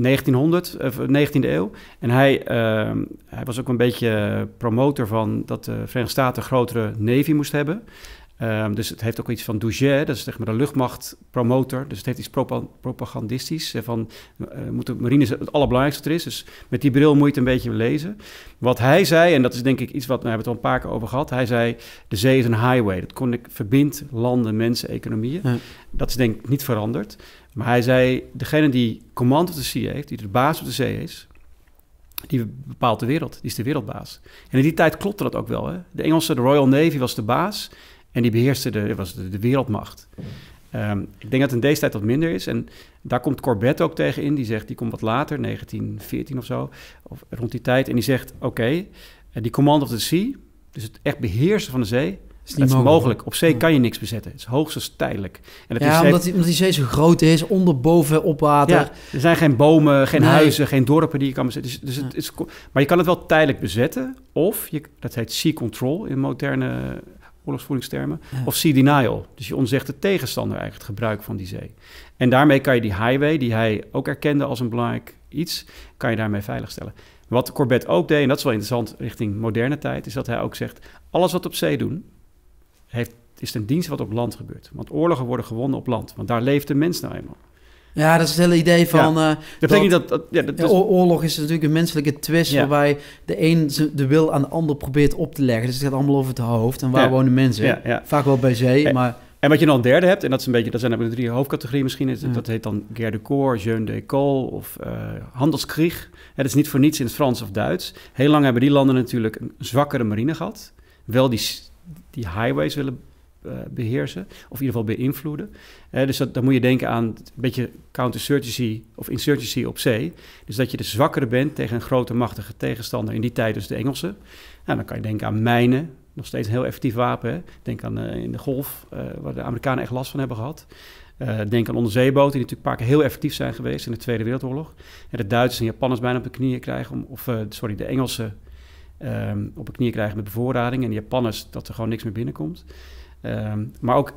19e eeuw. En hij was ook een beetje promotor van... dat de Verenigde Staten een grotere navy moest hebben... dus het heeft ook iets van Douget, dat is zeg maar de luchtmachtpromotor. Dus het heeft iets propagandistisch. Van, moeten marines het allerbelangrijkste er is. Dus met die bril moet je het een beetje lezen. Wat hij zei, en dat is denk ik iets wat, nou, we hebben het al een paar keer over gehad. Hij zei, de zee is een highway. Dat verbindt landen, mensen, economieën. Ja. Dat is denk ik niet veranderd. Maar hij zei, degene die command of the sea heeft, die de baas op de zee is... die bepaalt de wereld, die is de wereldbaas. En in die tijd klopte dat ook wel. Hè? De Engelse, de Royal Navy was de baas... en die beheerste was de wereldmacht. Ik denk dat het in deze tijd wat minder is. En daar komt Corbett ook tegen in. Die zegt, die komt wat later, 1914 of zo. Of rond die tijd. En die zegt, oké, die command of the sea... dus het echt beheersen van de zee... Dat is mogelijk. Op zee kan je niks bezetten. Het is hoogstens tijdelijk. En dat omdat die zee zo groot is, onderboven, op water. Ja, er zijn geen bomen, geen huizen, geen dorpen die je kan bezetten. Maar je kan het wel tijdelijk bezetten. Of, dat heet sea control in moderne... oorlogsvoeringstermen, of sea denial. Dus je ontzegt de tegenstander eigenlijk, het gebruik van die zee. En daarmee kan je die highway, die hij ook erkende als een belangrijk iets, kan je daarmee veiligstellen. Wat Corbett ook deed, en dat is wel interessant richting moderne tijd, is dat hij ook zegt, alles wat op zee doen, is ten dienste wat op land gebeurt. Want oorlogen worden gewonnen op land, want daar leeft de mens nou eenmaal. Ja, dat is het hele idee van... Oorlog is natuurlijk een menselijke twist... waarbij de een de wil aan de ander probeert op te leggen. Dus het gaat allemaal over het hoofd en waar wonen mensen. Ja, ja. Vaak wel bij zee, maar... En wat je dan een derde hebt, en dat is een beetje, dat zijn de drie hoofdcategorieën misschien... dat heet dan guerre de corps, jeune de école of handelskrieg. Dat is niet voor niets in het Frans of Duits. Heel lang hebben die landen natuurlijk een zwakkere marine gehad. Wel die highways willen beheersen, of in ieder geval beïnvloeden. Dus dan moet je denken aan een beetje counterinsurgency of insurgency op zee. Dus dat je de zwakkere bent tegen een grote machtige tegenstander, in die tijd dus de Engelsen. Nou, dan kan je denken aan mijnen, nog steeds een heel effectief wapen. Hè? Denk aan in de golf, waar de Amerikanen echt last van hebben gehad. Denk aan onderzeeboten, die natuurlijk een paar keer heel effectief zijn geweest in de Tweede Wereldoorlog. En de Duitsers en Japanners bijna op de knieën krijgen, de Engelsen op de knieën krijgen met bevoorrading. En de Japanners dat er gewoon niks meer binnenkomt. Maar ook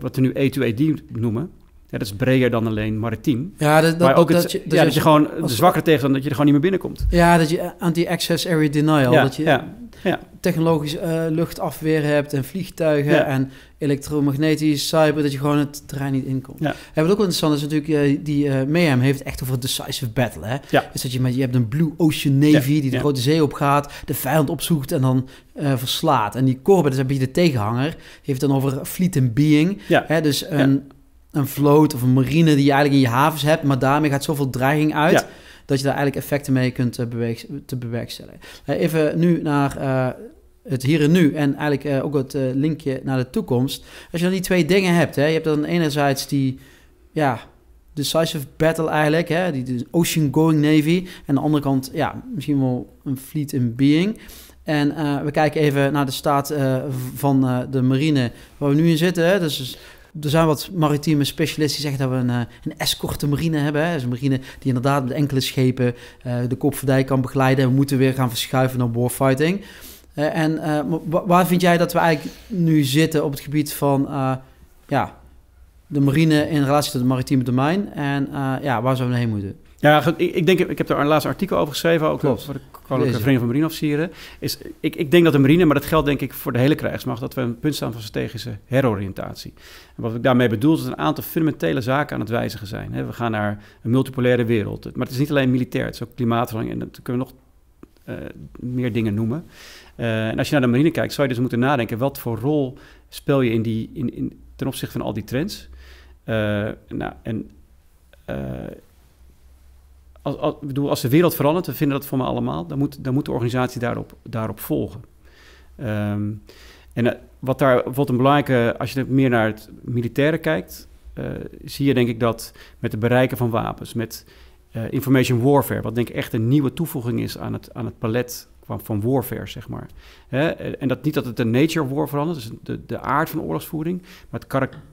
wat we nu A2AD noemen. Ja, dat is breder dan alleen maritiem. Ja, dat je gewoon de zwakkere tegenstander, dat je er gewoon niet meer binnenkomt. Ja, dat je anti-access area denial. Ja, dat je technologisch luchtafweer hebt en vliegtuigen en elektromagnetisch, cyber, dat je gewoon het terrein niet inkomt. Ja. Ja, wat ook interessant is natuurlijk, Mayhem heeft echt over decisive battle. Hè? Ja. Dus dat je hebt een Blue Ocean Navy die de grote zee op gaat, de vijand opzoekt en dan verslaat. En die Corbett, dat is een beetje de tegenhanger, heeft dan over fleet in being. Ja. Hè? Dus een vloot of een marine die je eigenlijk in je havens hebt, maar daarmee gaat zoveel dreiging uit dat je daar eigenlijk effecten mee kunt bewerkstelligen. Even nu naar het hier en nu en eigenlijk ook het linkje naar de toekomst. Als je dan die twee dingen hebt, hè, je hebt dan enerzijds die decisive battle eigenlijk, hè, die ocean-going navy, en aan de andere kant misschien wel een fleet in being. En we kijken even naar de staat van de marine waar we nu in zitten, hè, dus... Er zijn wat maritieme specialisten die zeggen dat we een escorte marine hebben. Hè? Dus een marine die inderdaad met enkele schepen de kop van dijk kan begeleiden. En we moeten weer gaan verschuiven naar warfighting. Waar vind jij dat we eigenlijk nu zitten op het gebied van de marine in relatie tot het maritieme domein? En waar zouden we heen moeten? Ja, ik heb daar een laatste artikel over geschreven, ook voor de Koninklijke Vereniging van Marineofficieren. Ik denk dat de marine, maar dat geldt denk ik voor de hele krijgsmacht, dat we een punt staan van strategische heroriëntatie. En wat ik daarmee bedoel, is dat een aantal fundamentele zaken aan het wijzigen zijn. We gaan naar een multipolaire wereld, maar het is niet alleen militair, het is ook klimaatverandering en dat kunnen we nog meer dingen noemen. En als je naar de marine kijkt, zou je dus moeten nadenken, wat voor rol speel je ten opzichte van al die trends? Als de wereld verandert, we vinden dat voor me allemaal... dan moet de organisatie daarop volgen. En wat daar bijvoorbeeld een belangrijke, als je meer naar het militaire kijkt, zie je denk ik dat met het bereiken van wapens, met information warfare, wat denk ik echt een nieuwe toevoeging is aan het palet van warfare, zeg maar. Hè? En dat niet dat het de nature of war verandert, dus de aard van oorlogsvoering, maar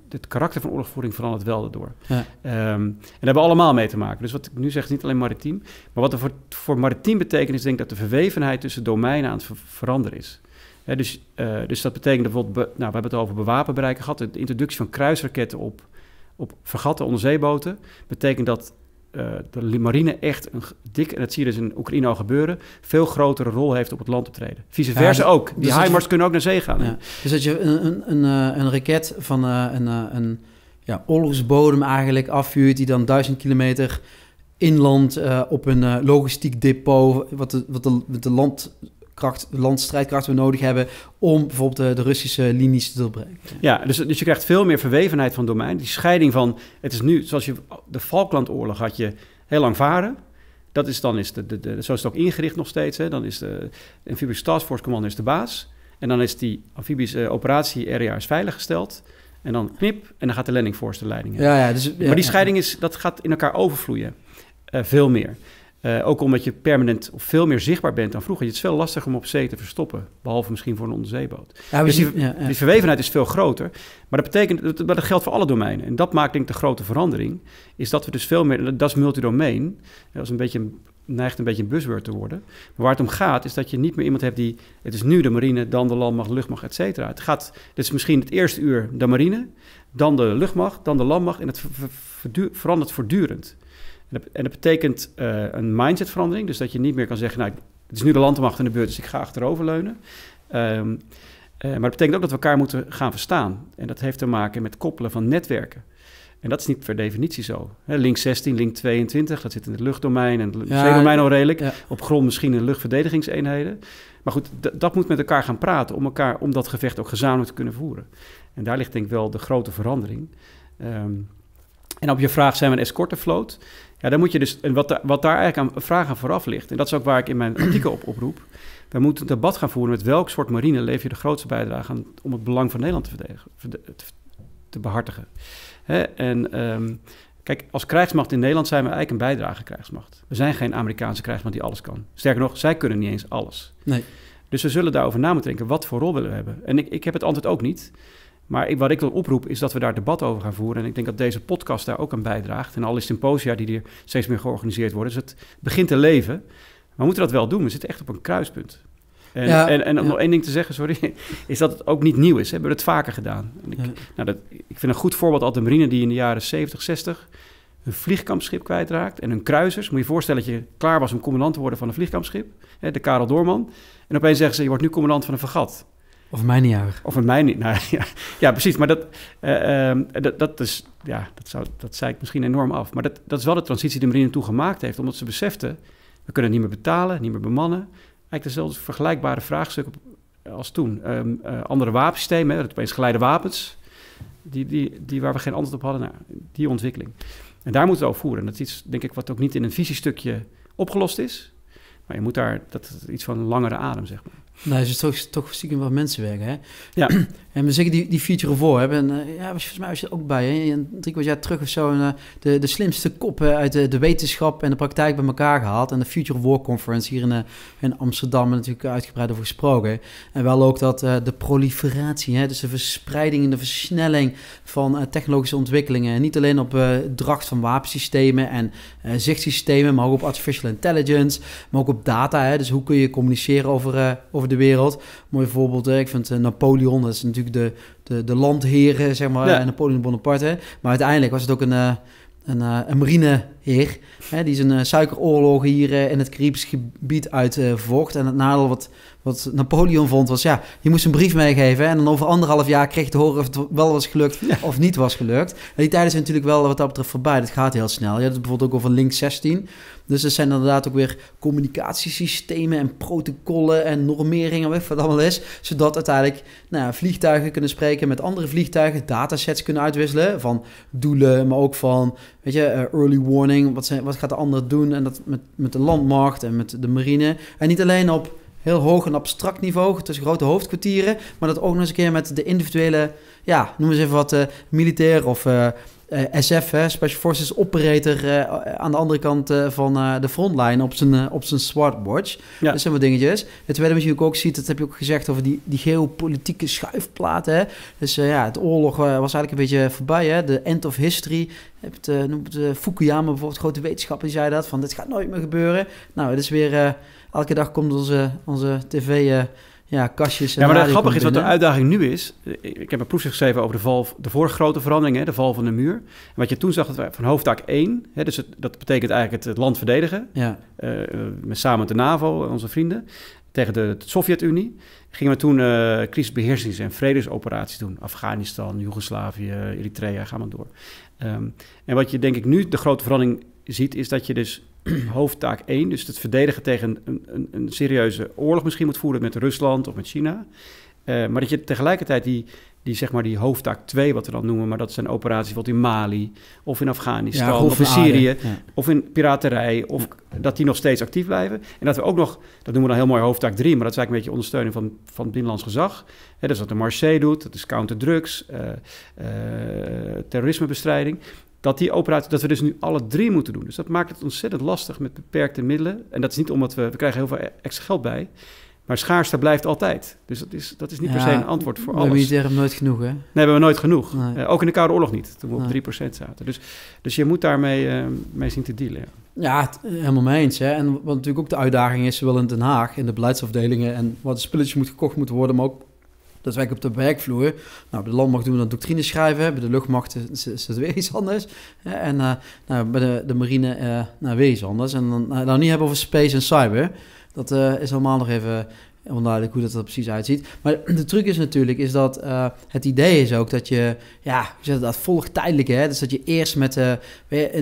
het karakter van oorlogsvoering verandert wel daardoor. Ja. En daar hebben we allemaal mee te maken. Dus wat ik nu zeg is niet alleen maritiem, maar wat er voor maritiem betekent is denk ik dat de verwevenheid tussen domeinen aan het veranderen is. Hè? Dus dat betekent bijvoorbeeld, we hebben het over bewapenbereiken gehad, de introductie van kruisraketten op fregatten, onderzeeboten, betekent dat de marine echt een dik, en dat zie je dus in Oekraïne al gebeuren, veel grotere rol heeft op het land optreden. Vice versa ja, ook. Die HIMARS kunnen ook naar zee gaan. Ja. Dus dat je een raket van een oorlogsbodem eigenlijk afvuurt die dan 1000 kilometer inland op een logistiek depot, wat de landstrijdkracht we nodig hebben om bijvoorbeeld de Russische linies te doorbreken. Ja, dus je krijgt veel meer verwevenheid van domein. Die scheiding van, het is nu, zoals je de Falklandoorlog had je heel lang varen. Dat is dan, zo is het ook ingericht nog steeds. Hè? Dan is de Amphibious Task Force Commander de baas. En dan is die amfibische operatie area is veiliggesteld. En dan knip, en dan gaat de landing force de leiding hebben. Ja, maar die scheiding is, dat gaat in elkaar overvloeien. Veel meer. Ook omdat je permanent of veel meer zichtbaar bent dan vroeger. Het is veel lastiger om op zee te verstoppen. Behalve misschien voor een onderzeeboot. Ja, dus die verwevenheid is veel groter. Maar dat betekent, dat geldt voor alle domeinen. En dat maakt denk ik de grote verandering. Is dat we dus veel meer, dat is multidomein. Dat is een beetje, neigt een beetje een buzzword te worden. Maar waar het om gaat is dat je niet meer iemand hebt die... Het is nu de marine, dan de landmacht, luchtmacht, et cetera. Het gaat, dit is misschien het eerste uur de marine. Dan de luchtmacht, dan de landmacht. En het verandert voortdurend. En dat betekent een mindsetverandering. Dus dat je niet meer kan zeggen, nou, het is nu de landmacht in de beurt, dus ik ga achteroverleunen. Maar dat betekent ook dat we elkaar moeten gaan verstaan. En dat heeft te maken met koppelen van netwerken. En dat is niet per definitie zo. He, Link 16, Link 22, dat zit in het luchtdomein en het zeedomein al redelijk. Ja. Op grond misschien in luchtverdedigingseenheden. Maar goed, dat moet met elkaar gaan praten om dat gevecht ook gezamenlijk te kunnen voeren. En daar ligt denk ik wel de grote verandering. En op je vraag, zijn we een escortefloot? Ja, dan moet je dus, en wat daar eigenlijk aan vragen vooraf ligt, en dat is ook waar ik in mijn artikel op oproep, we moeten een debat gaan voeren met welk soort marine lever je de grootste bijdrage aan om het belang van Nederland te behartigen. Hè? En kijk, als krijgsmacht in Nederland zijn we eigenlijk een bijdrage krijgsmacht. We zijn geen Amerikaanse krijgsmacht die alles kan. Sterker nog, zij kunnen niet eens alles. Nee. Dus we zullen daarover na moeten denken, wat voor rol willen we hebben? En ik heb het antwoord ook niet. Maar wat ik wil oproepen is dat we daar debat over gaan voeren. En ik denk dat deze podcast daar ook aan bijdraagt. En alle symposia die er steeds meer georganiseerd worden. Dus het begint te leven. Maar we moeten dat wel doen. We zitten echt op een kruispunt. En om nog één ding te zeggen, sorry, is dat het ook niet nieuw is. We hebben het vaker gedaan. En ik vind een goed voorbeeld altijd de marine die in de jaren 70, 60... hun vliegkampschip kwijtraakt en hun kruisers. Moet je voorstellen dat je klaar was om commandant te worden van een vliegkampschip. Hè, de Karel Doorman. En opeens zeggen ze, je wordt nu commandant van een fregat. Of mij niet erg. Of mij niet. Nou, ja, precies. Maar dat zei ik misschien enorm af. Maar dat is wel de transitie die de marine toe gemaakt heeft. Omdat ze beseften, we kunnen het niet meer betalen, niet meer bemannen. Eigenlijk dezelfde vergelijkbare vraagstukken als toen. Andere wapensystemen, opeens geleide wapens. Die waar we geen antwoord op hadden. Nou, die ontwikkeling. En daar moeten we over voeren. Dat is iets, denk ik, wat ook niet in een visiestukje opgelost is. Maar je moet daar, dat is iets van een langere adem, zeg maar. Nou, het is toch stiekem wat mensen werken, hè? Ja. En we zeggen die feature voor hebben. Volgens mij was je er ook bij, hè? Een 3-4 jaar terug of zo. De slimste koppen uit de wetenschap en de praktijk bij elkaar gehaald. En de Future War Conference hier in Amsterdam. Natuurlijk uitgebreid over gesproken. En wel ook dat de proliferatie, hè? Dus de verspreiding en de versnelling van technologische ontwikkelingen. En niet alleen op dracht van wapensystemen en zichtsystemen. Maar ook op artificial intelligence. Maar ook op data, hè? Dus hoe kun je communiceren over de wereld. Mooi voorbeeld, hè? Ik vind Napoleon, dat is natuurlijk de landheren, zeg maar, ja. Napoleon Bonaparte. Maar uiteindelijk was het ook een marineheer, hè, die zijn suikeroorlog hier in het Caribisch gebied uitvocht. En het nadeel wat Napoleon vond was, ja, je moest een brief meegeven. Hè, en dan over 1,5 jaar kreeg je te horen of het wel was gelukt of niet was gelukt. En die tijden zijn natuurlijk wel wat dat betreft voorbij. Dat gaat heel snel. Je hebt het bijvoorbeeld ook over Link 16. Dus er zijn inderdaad ook weer communicatiesystemen en protocollen en normeringen, weet wat allemaal is. Zodat uiteindelijk vliegtuigen kunnen spreken met andere vliegtuigen, datasets kunnen uitwisselen van doelen, maar ook van, weet je, early warning, wat gaat de ander doen? En dat met de landmacht en met de marine. En niet alleen op heel hoog en abstract niveau, tussen grote hoofdkwartieren, maar dat ook nog eens een keer met de individuele, ja, noem eens even wat, militair of SF, Special Forces Operator, aan de andere kant van de frontline op zijn smartwatch. Ja. Dat zijn wat dingetjes. Het tweede wat je ook ziet, dat heb je ook gezegd over die geopolitieke schuifplaten. Hè? Dus ja, het oorlog was eigenlijk een beetje voorbij. Hè? De end of history. Je hebt, noemt Fukuyama bijvoorbeeld, grote wetenschapper, die zei dat, van dit gaat nooit meer gebeuren. Nou, het is weer, elke dag komt onze tv... ja, kastjes. Ja, maar het grappige is, wat de uitdaging nu is... Ik heb een proefschrift geschreven over de vorige grote verandering, hè, de val van de muur. En wat je toen zag, dat van hoofdtaak 1... Hè, dus dat betekent eigenlijk het land verdedigen. Ja. Samen met de NAVO, onze vrienden, tegen de Sovjet-Unie... gingen we toen crisisbeheersings- en vredesoperaties doen. Afghanistan, Joegoslavië, Eritrea, ga maar door. En wat je denk ik nu de grote verandering ziet, is dat je dus... hoofdtaak 1, dus het verdedigen tegen een serieuze oorlog misschien moet voeren met Rusland of met China. Maar dat je tegelijkertijd zeg maar die hoofdtaak 2, wat we dan noemen, maar dat zijn operaties bijvoorbeeld in Mali of in Afghanistan, ja, of in Syrië, ja, of in piraterij, of ja, dat die nog steeds actief blijven. En dat we ook nog, dat noemen we dan heel mooi hoofdtaak 3, maar dat is eigenlijk een beetje ondersteuning van het binnenlands gezag. He, dat is wat de Marseille doet, dat is counterdrugs, terrorismebestrijding. Dat die operatie, dat we dus nu alle drie moeten doen. Dus dat maakt het ontzettend lastig met beperkte middelen. En dat is niet omdat we krijgen heel veel extra geld bij. Maar schaarste blijft altijd. Dus dat is niet per se een antwoord voor alles. We hebben militair nooit genoeg, hè? Nee, we hebben nooit genoeg. Nee. Ook in de Koude Oorlog niet, toen we op 3% zaten. Dus je moet daarmee mee zien te dealen. Ja, helemaal mee eens. Hè? En wat natuurlijk ook de uitdaging is, zowel in Den Haag, in de beleidsafdelingen... en wat de spulletjes gekocht moeten worden, maar ook... dat werkt op de werkvloer. Nou, bij de landmacht doen we dan doctrines schrijven. Bij de luchtmacht is het weer iets anders. En nou, bij de marine nou, weer iets anders. En dan niet hebben over space en cyber. Dat is allemaal nog even onduidelijk hoe dat er precies uitziet. Maar de truc is natuurlijk, is dat het idee is ook dat je... ja, dat volgt tijdelijk, hè. Dus dat je eerst met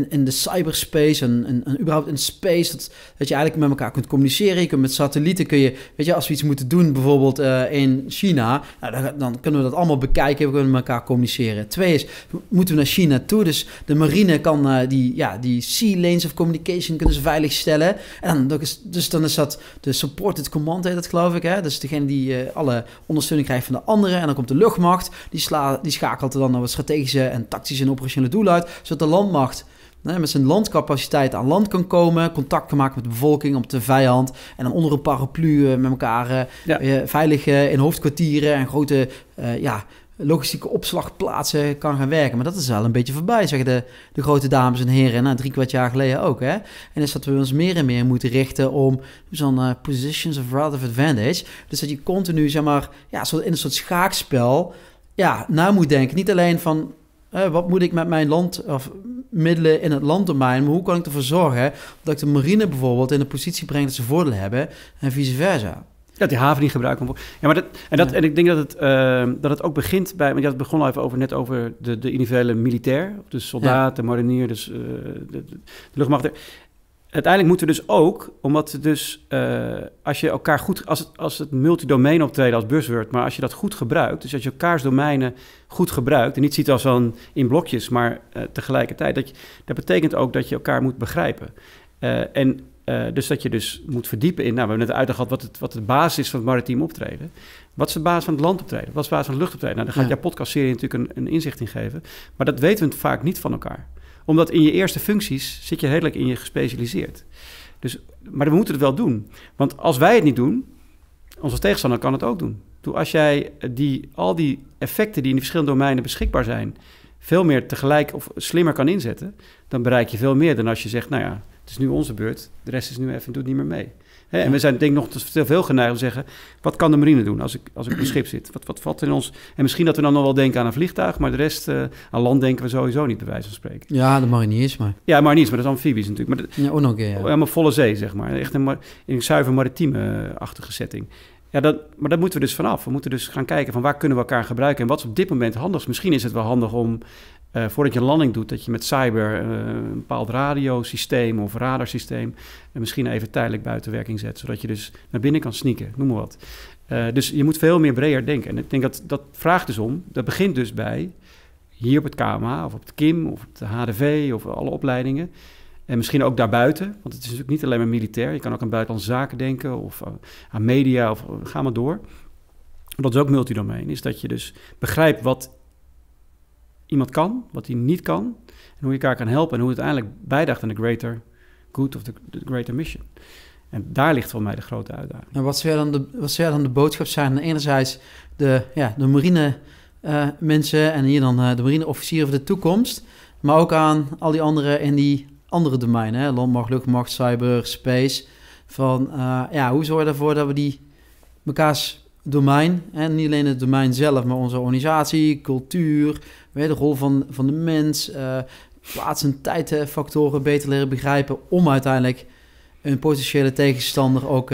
in de cyberspace en überhaupt in space... Dat je eigenlijk met elkaar kunt communiceren. Je kunt met satellieten, kun je... weet je, als we iets moeten doen, bijvoorbeeld in China... nou, dan kunnen we dat allemaal bekijken. We kunnen met elkaar communiceren. Twee is, moeten we naar China toe? Dus de marine kan die sea lanes of communication kunnen ze veiligstellen. En dan is dat de supported command, heet dat, geloof ik. Hè? Dus degene die alle ondersteuning krijgt van de anderen. En dan komt de luchtmacht. Die schakelt er dan naar wat strategische en tactische en operationele doelen uit. Zodat de landmacht met zijn landcapaciteit aan land kan komen. Contact kan maken met de bevolking op de vijand. En dan onder een paraplu met elkaar veilig in hoofdkwartieren en grote... logistieke opslagplaatsen kan gaan werken. Maar dat is al een beetje voorbij, zeggen de grote dames en heren. Nou, 3/4 jaar geleden ook, hè. En is dat we ons meer en meer moeten richten om zo'n positions of relative advantage. Dus dat je continu, zeg maar, in een soort schaakspel na moet denken. Niet alleen van, wat moet ik met mijn land of middelen in het landdomein, maar hoe kan ik ervoor zorgen dat ik de marine bijvoorbeeld in de positie breng dat ze voordeel hebben en vice versa. Ja, die haven niet gebruiken. Ja, maar en ik denk dat het ook begint bij... want je had het begon al even over de individuele militair. Dus soldaat, de marinier, dus de luchtmacht. Uiteindelijk moeten we dus ook... omdat dus als je elkaar goed... als het multidomein optreden als buzzword... maar als je dat goed gebruikt... dus als je elkaars domeinen goed gebruikt... en niet ziet als dan in blokjes... maar tegelijkertijd... dat betekent ook dat je elkaar moet begrijpen. Dus dat je dus moet verdiepen in... we hebben net uitgehaald gehad wat de basis is van het maritiem optreden. Wat is de basis van het landoptreden? Wat is de basis van het luchtoptreden? Daar gaat jouw podcastserie natuurlijk een inzicht in geven. Maar dat weten we vaak niet van elkaar. Omdat in je eerste functies zit je redelijk in je gespecialiseerd. Dus, maar we moeten het wel doen. Want als wij het niet doen, onze tegenstander kan het ook doen. Als jij al die effecten die in de verschillende domeinen beschikbaar zijn... veel meer tegelijk of slimmer kan inzetten... dan bereik je veel meer dan als je zegt... het is nu onze beurt, de rest is nu even, doet niet meer mee. Hè? En we zijn denk ik nog te veel geneigd om te zeggen... wat kan de marine doen als ik op een schip zit? Wat valt in ons? En misschien dat we dan nog wel denken aan een vliegtuig... maar de rest aan land denken we sowieso niet, bij wijze van spreken. Ja, de mariniers maar. Ja, mariniers, maar dat is amfibisch natuurlijk. Maar dat, helemaal volle zee, zeg maar. Echt een zuiver maritieme-achtige setting. Ja, maar dat moeten we dus vanaf. We moeten dus gaan kijken van waar kunnen we elkaar gebruiken... en wat is op dit moment handig. Misschien is het wel handig om... voordat je een landing doet, dat je met cyber een bepaald radiosysteem of radarsysteem... misschien even tijdelijk buiten werking zet, zodat je dus naar binnen kan sneaken, noem maar wat. Dus je moet veel meer breder denken. En ik denk dat vraagt dus om, dat begint dus bij hier op het KMA of op het KIM of op de HDV of alle opleidingen... En misschien ook daarbuiten, want het is natuurlijk niet alleen maar militair. Je kan ook aan buitenlandse zaken denken of aan media of ga maar door. Dat is ook multidomein, is dat je dus begrijpt wat iemand kan, wat hij niet kan, en hoe je elkaar kan helpen en hoe het uiteindelijk bijdraagt aan de greater good of the greater mission. En daar ligt voor mij de grote uitdaging. En wat zou dan de boodschap zijn? Enerzijds de marine mensen en hier dan de marine officieren van de toekomst, maar ook aan al die anderen in die andere domeinen, hè? Landmacht, luchtmacht, cyber, space. Van hoe zorg je ervoor dat we die mekaars domein, en niet alleen het domein zelf, maar onze organisatie, cultuur, de rol van de mens, plaats- en tijdfactoren beter leren begrijpen om uiteindelijk een potentiële tegenstander ook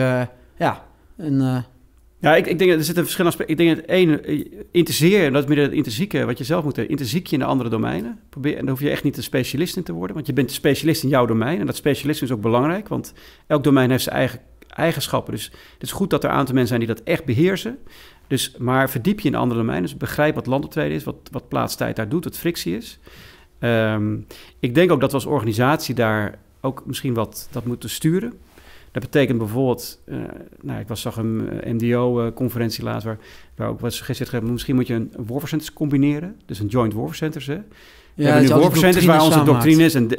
ik denk dat er zit een verschillende aspect. Ik denk dat interesseer, dat is meer het intrinsieke wat je zelf moet hebben. Intrinsiek je in de andere domeinen. En daar hoef je echt niet een specialist in te worden, want je bent een specialist in jouw domein. En dat specialisme is ook belangrijk, want elk domein heeft zijn eigen eigenschappen. Dus het is goed dat er een aantal mensen zijn die dat echt beheersen. Dus, maar verdiep je in andere domeinen. Dus begrijp wat landoptreden is, wat plaatstijd daar doet, wat frictie is. Ik denk ook dat we als organisatie daar ook misschien wat dat moeten sturen. Dat betekent bijvoorbeeld, ik zag een MDO-conferentie laatst waar ook wat suggestie werd gegeven, misschien moet je een Warfare Centers combineren, dus een Joint Warfare Centers. Hè? We hebben nu Warfare Centers waar onze doctrine is en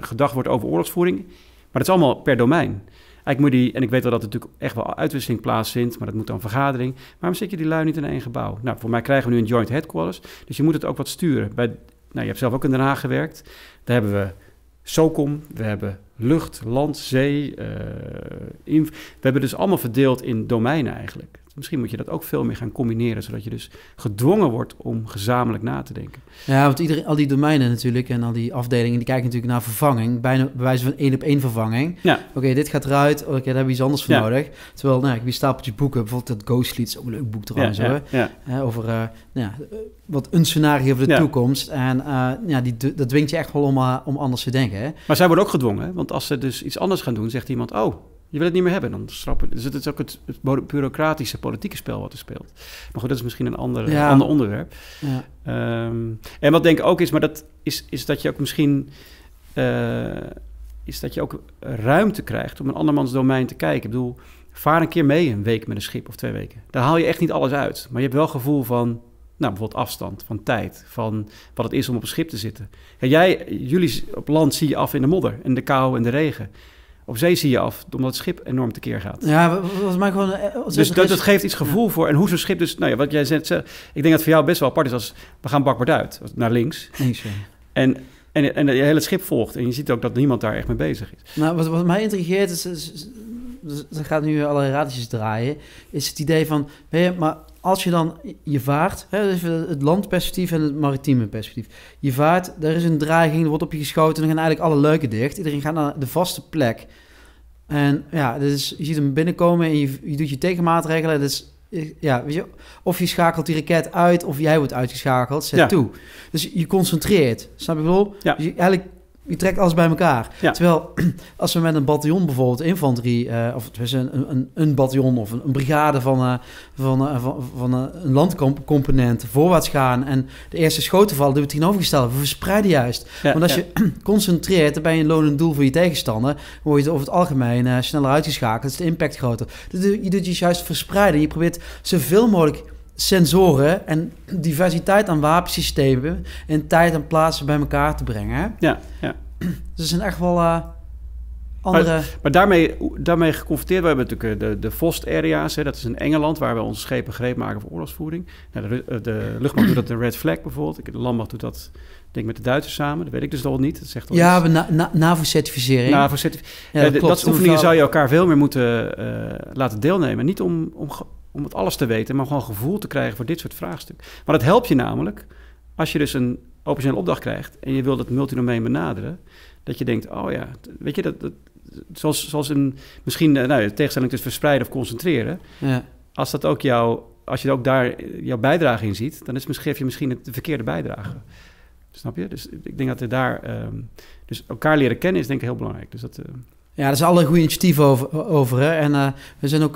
gedacht wordt over oorlogsvoering. Maar dat is allemaal per domein. En ik weet wel dat er natuurlijk echt wel uitwisseling plaatsvindt, maar dat moet dan vergadering. Waarom zit je die lui niet in één gebouw? Nou, voor mij krijgen we nu een joint headquarters, dus je moet het ook wat sturen. Je hebt zelf ook in Den Haag gewerkt. Daar hebben we SOCOM, we hebben lucht, land, zee. We hebben dus allemaal verdeeld in domeinen eigenlijk. Misschien moet je dat ook veel meer gaan combineren, zodat je dus gedwongen wordt om gezamenlijk na te denken. Ja, want al die domeinen natuurlijk en al die afdelingen, die kijken natuurlijk naar vervanging. Bijna bij wijze van 1-op-1 vervanging. Ja. Oké, dit gaat eruit. Oké, daar hebben we iets anders voor nodig. Terwijl, ik heb een stapeltje boeken. Bijvoorbeeld dat Ghost Fleet is ook een leuk boek trouwens. Over wat een scenario voor de toekomst. En dat dwingt je echt wel om anders te denken. Hè? Maar zij worden ook gedwongen. Hè? Want als ze dus iets anders gaan doen, zegt iemand, je wil het niet meer hebben, dan strappen. Dus het is ook het bureaucratische politieke spel wat er speelt. Maar goed, dat is misschien een ander onderwerp. Ja. En wat denk ik ook is, maar dat is dat je ook misschien is dat je ook ruimte krijgt om een andermans domein te kijken. Ik bedoel, vaar een keer mee een week met een schip of 2 weken. Daar haal je echt niet alles uit. Maar je hebt wel het gevoel van, bijvoorbeeld afstand, van tijd, van wat het is om op een schip te zitten. En jullie op land zie je af in de modder, en de kou en de regen. Op zee zie je af, omdat het schip enorm tekeer gaat. Ja, volgens mij gewoon. Dus dat geeft iets gevoel voor. En hoe zo'n schip dus, wat jij zegt, ik denk dat het voor jou best wel apart is als we gaan bakboord uit, naar links. En je hele schip volgt. En je ziet ook dat niemand daar echt mee bezig is. Nou, wat mij intrigeert is dat gaat nu allerlei radertjes draaien, is het idee van, maar als je dan je vaart, het landperspectief en het maritieme perspectief. Je vaart, er is een dreiging, er wordt op je geschoten en dan gaan eigenlijk alle luiken dicht. Iedereen gaat naar de vaste plek. En je ziet hem binnenkomen en je doet je tegenmaatregelen. Dus, of je schakelt die raket uit of jij wordt uitgeschakeld, toe. Dus je concentreert, snap je wel? Ja. Dus je trekt alles bij elkaar. Ja. Terwijl als we met een bataljon bijvoorbeeld infanterie, of een bataljon of een brigade van een landcomponent voorwaarts gaan en de eerste schoten vallen, doen we het tegenovergestelde. We verspreiden juist. Want als je concentreert, dan ben je een lonend doel voor je tegenstander. Dan word je over het algemeen sneller uitgeschakeld. Is de impact groter. Dus je doet je juist verspreiden. Je probeert zoveel mogelijk sensoren en diversiteit aan wapensystemen en tijd en plaatsen bij elkaar te brengen. Ja. Dus er zijn echt wel andere. Maar daarmee geconfronteerd, we hebben natuurlijk de VOST-area's. Dat is in Engeland, waar we onze schepen greep maken voor oorlogsvoering. De luchtmacht doet dat in Red Flag bijvoorbeeld. De landmacht doet dat, denk ik, met de Duitsers samen. Dat weet ik dus al niet. Dat zegt al iets. NAVO-certificering. Dat soort oefeningen zou je elkaar veel meer moeten laten deelnemen. Niet om het alles te weten, maar gewoon gevoel te krijgen voor dit soort vraagstukken. Maar dat helpt je namelijk als je dus een operationele opdracht krijgt en je wilt het multidomein benaderen, dat je denkt, weet je, dat zoals misschien de tegenstelling tussen verspreiden of concentreren. Ja. Als dat ook als je ook daar jouw bijdrage in ziet, dan geef je misschien de verkeerde bijdrage. Snap je? Dus ik denk dat dus elkaar leren kennen is denk ik heel belangrijk. Dus dat Ja, er zijn alle goede initiatieven over hè? En we zijn ook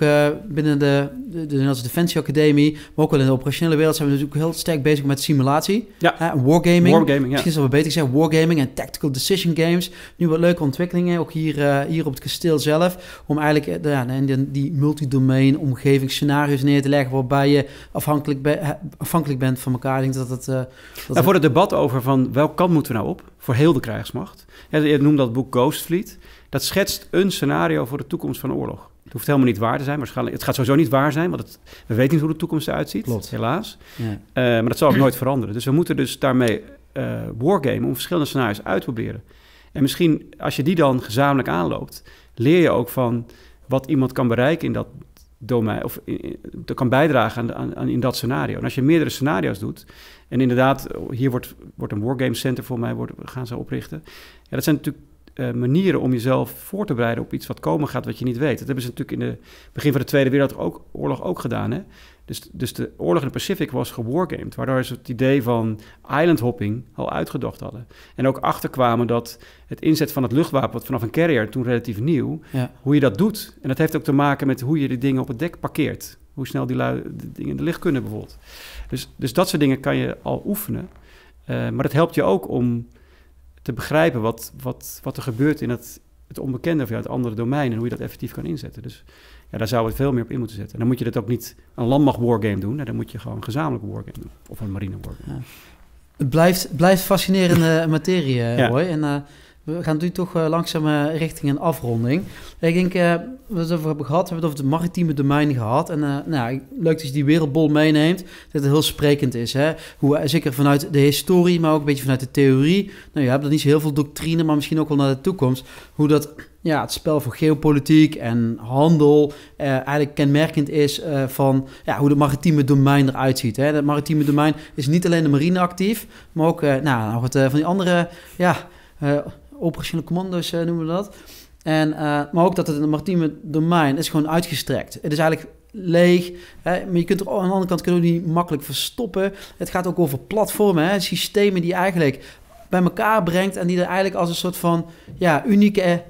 binnen de Nederlandse Defensieacademie, maar ook wel in de operationele wereld, zijn we natuurlijk heel sterk bezig met simulatie. Ja. Wargaming. Misschien is dat wel beter gezegd. Wargaming en tactical decision games. Nu wat leuke ontwikkelingen, ook hier op het kasteel zelf, om eigenlijk die multidomein omgeving scenario's neer te leggen, waarbij je afhankelijk bent van elkaar. Ik denk dat het, en voor het debat over van welke kant moeten we nou op, voor heel de krijgsmacht. Ja, je noemt dat boek Ghost Fleet. Dat schetst een scenario voor de toekomst van de oorlog. Het hoeft helemaal niet waar te zijn. Waarschijnlijk, het gaat sowieso niet waar zijn, want we weten niet hoe de toekomst eruit ziet, klopt, helaas. Ja. Maar dat zal ook nooit veranderen. Dus we moeten dus daarmee wargamen om verschillende scenario's uit te proberen. En misschien als je die dan gezamenlijk aanloopt, leer je ook van wat iemand kan bereiken in dat domein, of kan bijdragen in dat scenario. En als je meerdere scenario's doet, en inderdaad, hier wordt een wargame center voor mij, gaan ze oprichten. Ja, dat zijn natuurlijk manieren om jezelf voor te bereiden op iets wat komen gaat, wat je niet weet. Dat hebben ze natuurlijk in het begin van de Tweede Wereldoorlog ook gedaan. Hè? Dus de oorlog in de Pacific was gewargamed, waardoor ze het idee van island hopping al uitgedacht hadden. En ook achterkwamen dat het inzet van het luchtwapen, wat vanaf een carrier, toen relatief nieuw, hoe je dat doet. En dat heeft ook te maken met hoe je de dingen op het dek parkeert. Hoe snel die dingen in de lucht kunnen bijvoorbeeld. Dus dat soort dingen kan je al oefenen. Maar dat helpt je ook om te begrijpen wat er gebeurt in het onbekende of het andere domein en hoe je dat effectief kan inzetten. Dus ja, daar zouden we veel meer op in moeten zetten. En dan moet je dat ook niet een landmacht wargame doen, dan moet je gewoon een gezamenlijke wargame doen of een marine wargame. Ja. Het blijft fascinerende materie, Roy. En we gaan nu toch langzaam richting een afronding. Ik denk, we het over hebben gehad, we hebben het over het maritieme domein gehad. En leuk dat je die wereldbol meeneemt, dat het heel sprekend is. Hè? Zeker vanuit de historie, maar ook een beetje vanuit de theorie. Nou, je hebt dan niet zo heel veel doctrine, maar misschien ook wel naar de toekomst. Hoe dat het spel voor geopolitiek en handel eigenlijk kenmerkend is van hoe de maritieme domein eruit ziet. Hè? Dat maritieme domein is niet alleen de marine actief, maar ook van die andere operationele commando's noemen we dat. En, maar ook dat het in het maritieme domein is gewoon uitgestrekt. Het is eigenlijk leeg, hè? Maar je kunt er aan de andere kant niet makkelijk verstoppen. Het gaat ook over platformen, hè? Systemen die je eigenlijk bij elkaar brengt en die er eigenlijk als een soort van unieke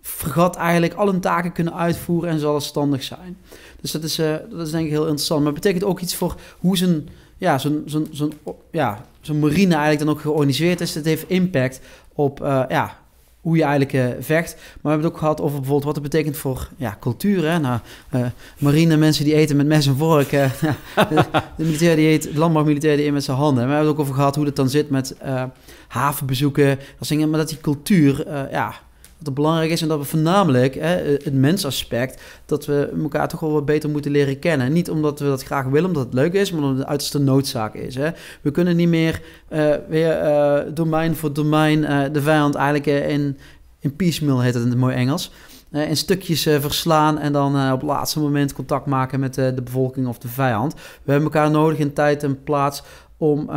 fregat eigenlijk al hun taken kunnen uitvoeren en zelfstandig zijn. Dus dat is denk ik heel interessant. Maar het betekent ook iets voor hoe zo'n marine eigenlijk dan ook georganiseerd is. Het heeft impact op hoe je eigenlijk vecht. Maar we hebben het ook gehad over bijvoorbeeld wat het betekent voor cultuur. Hè? Nou, marine mensen die eten met mes en vork. De militair die eet, de landbouwmilitair die eet met zijn handen. Maar we hebben het ook over gehad hoe dat dan zit met havenbezoeken. Dat dingen, maar dat die cultuur, dat het belangrijk is en dat we voornamelijk het mensaspect, dat we elkaar toch wel wat beter moeten leren kennen. Niet omdat we dat graag willen, omdat het leuk is, maar omdat het de uiterste noodzaak is. Hè. We kunnen niet meer domein voor domein de vijand eigenlijk in piecemeal, heet het in het mooi Engels, in stukjes verslaan en dan op het laatste moment contact maken met de bevolking of de vijand. We hebben elkaar nodig in tijd en plaats om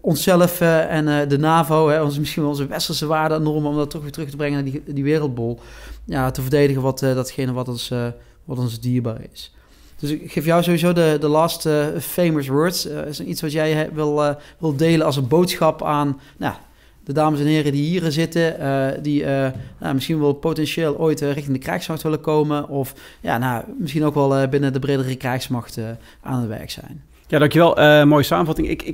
onszelf en de NAVO, misschien wel onze westerse waarden en normen, om dat toch weer terug te brengen naar die wereldbol. Ja, te verdedigen datgene wat ons dierbaar is. Dus ik geef jou sowieso de last famous words. Is iets wat jij wil delen als een boodschap aan de dames en heren die hier zitten, die misschien wel potentieel ooit richting de krijgsmacht willen komen, of misschien ook wel binnen de bredere krijgsmacht aan het werk zijn. Ja, dankjewel. Mooie samenvatting. Ik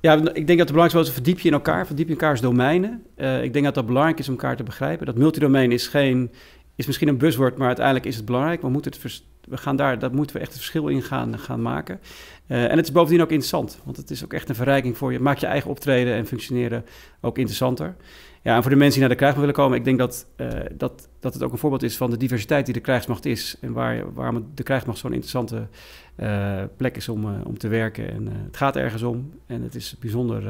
denk dat het belangrijk is, verdiep je in elkaar, verdiep je in elkaars domeinen. Ik denk dat dat belangrijk is om elkaar te begrijpen. Dat multidomein is misschien een buzzword, maar uiteindelijk is het belangrijk. Dat moeten we echt het verschil in gaan maken. En het is bovendien ook interessant, want het is ook echt een verrijking voor je. Maak je eigen optreden en functioneren ook interessanter. Ja, en voor de mensen die naar de krijgsmacht willen komen, ik denk dat het ook een voorbeeld is van de diversiteit die de krijgsmacht is en waarom de krijgsmacht zo'n interessante plek is om te werken. En het gaat ergens om en het is bijzonder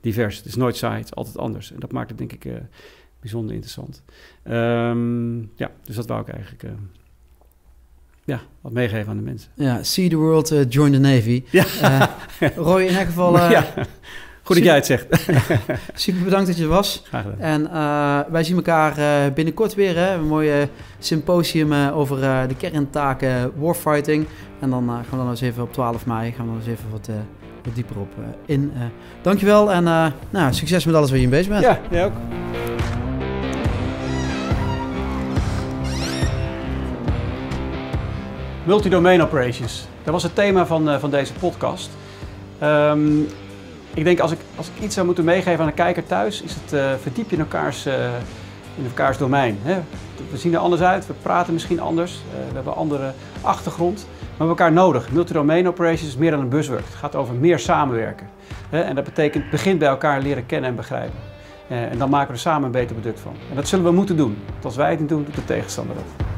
divers. Het is nooit saai, het is altijd anders. En dat maakt het denk ik bijzonder interessant. Dus dat wou ik eigenlijk wat meegeven aan de mensen. Ja, see the world, join the Navy. Ja. Roy, in elk geval... Goed dat jij het zegt. Super bedankt dat je er was. Graag gedaan. En wij zien elkaar binnenkort weer. Hè? Een mooie symposium over de kerntaken warfighting. En dan gaan we dan eens even op 12 mei wat dieper op in. Dankjewel en succes met alles waar je in bezig bent. Ja, jij ook. Multidomain operations, dat was het thema van deze podcast. Ik denk als ik iets zou moeten meegeven aan de kijker thuis, is het verdiep je in elkaars domein. Hè? We zien er anders uit, we praten misschien anders, we hebben een andere achtergrond, maar we hebben elkaar nodig. Multidomain operations is meer dan een buzzword, het gaat over meer samenwerken. Hè? En dat betekent begin bij elkaar leren kennen en begrijpen. En dan maken we er samen een beter product van. En dat zullen we moeten doen. Want als wij het niet doen, doet de tegenstander dat.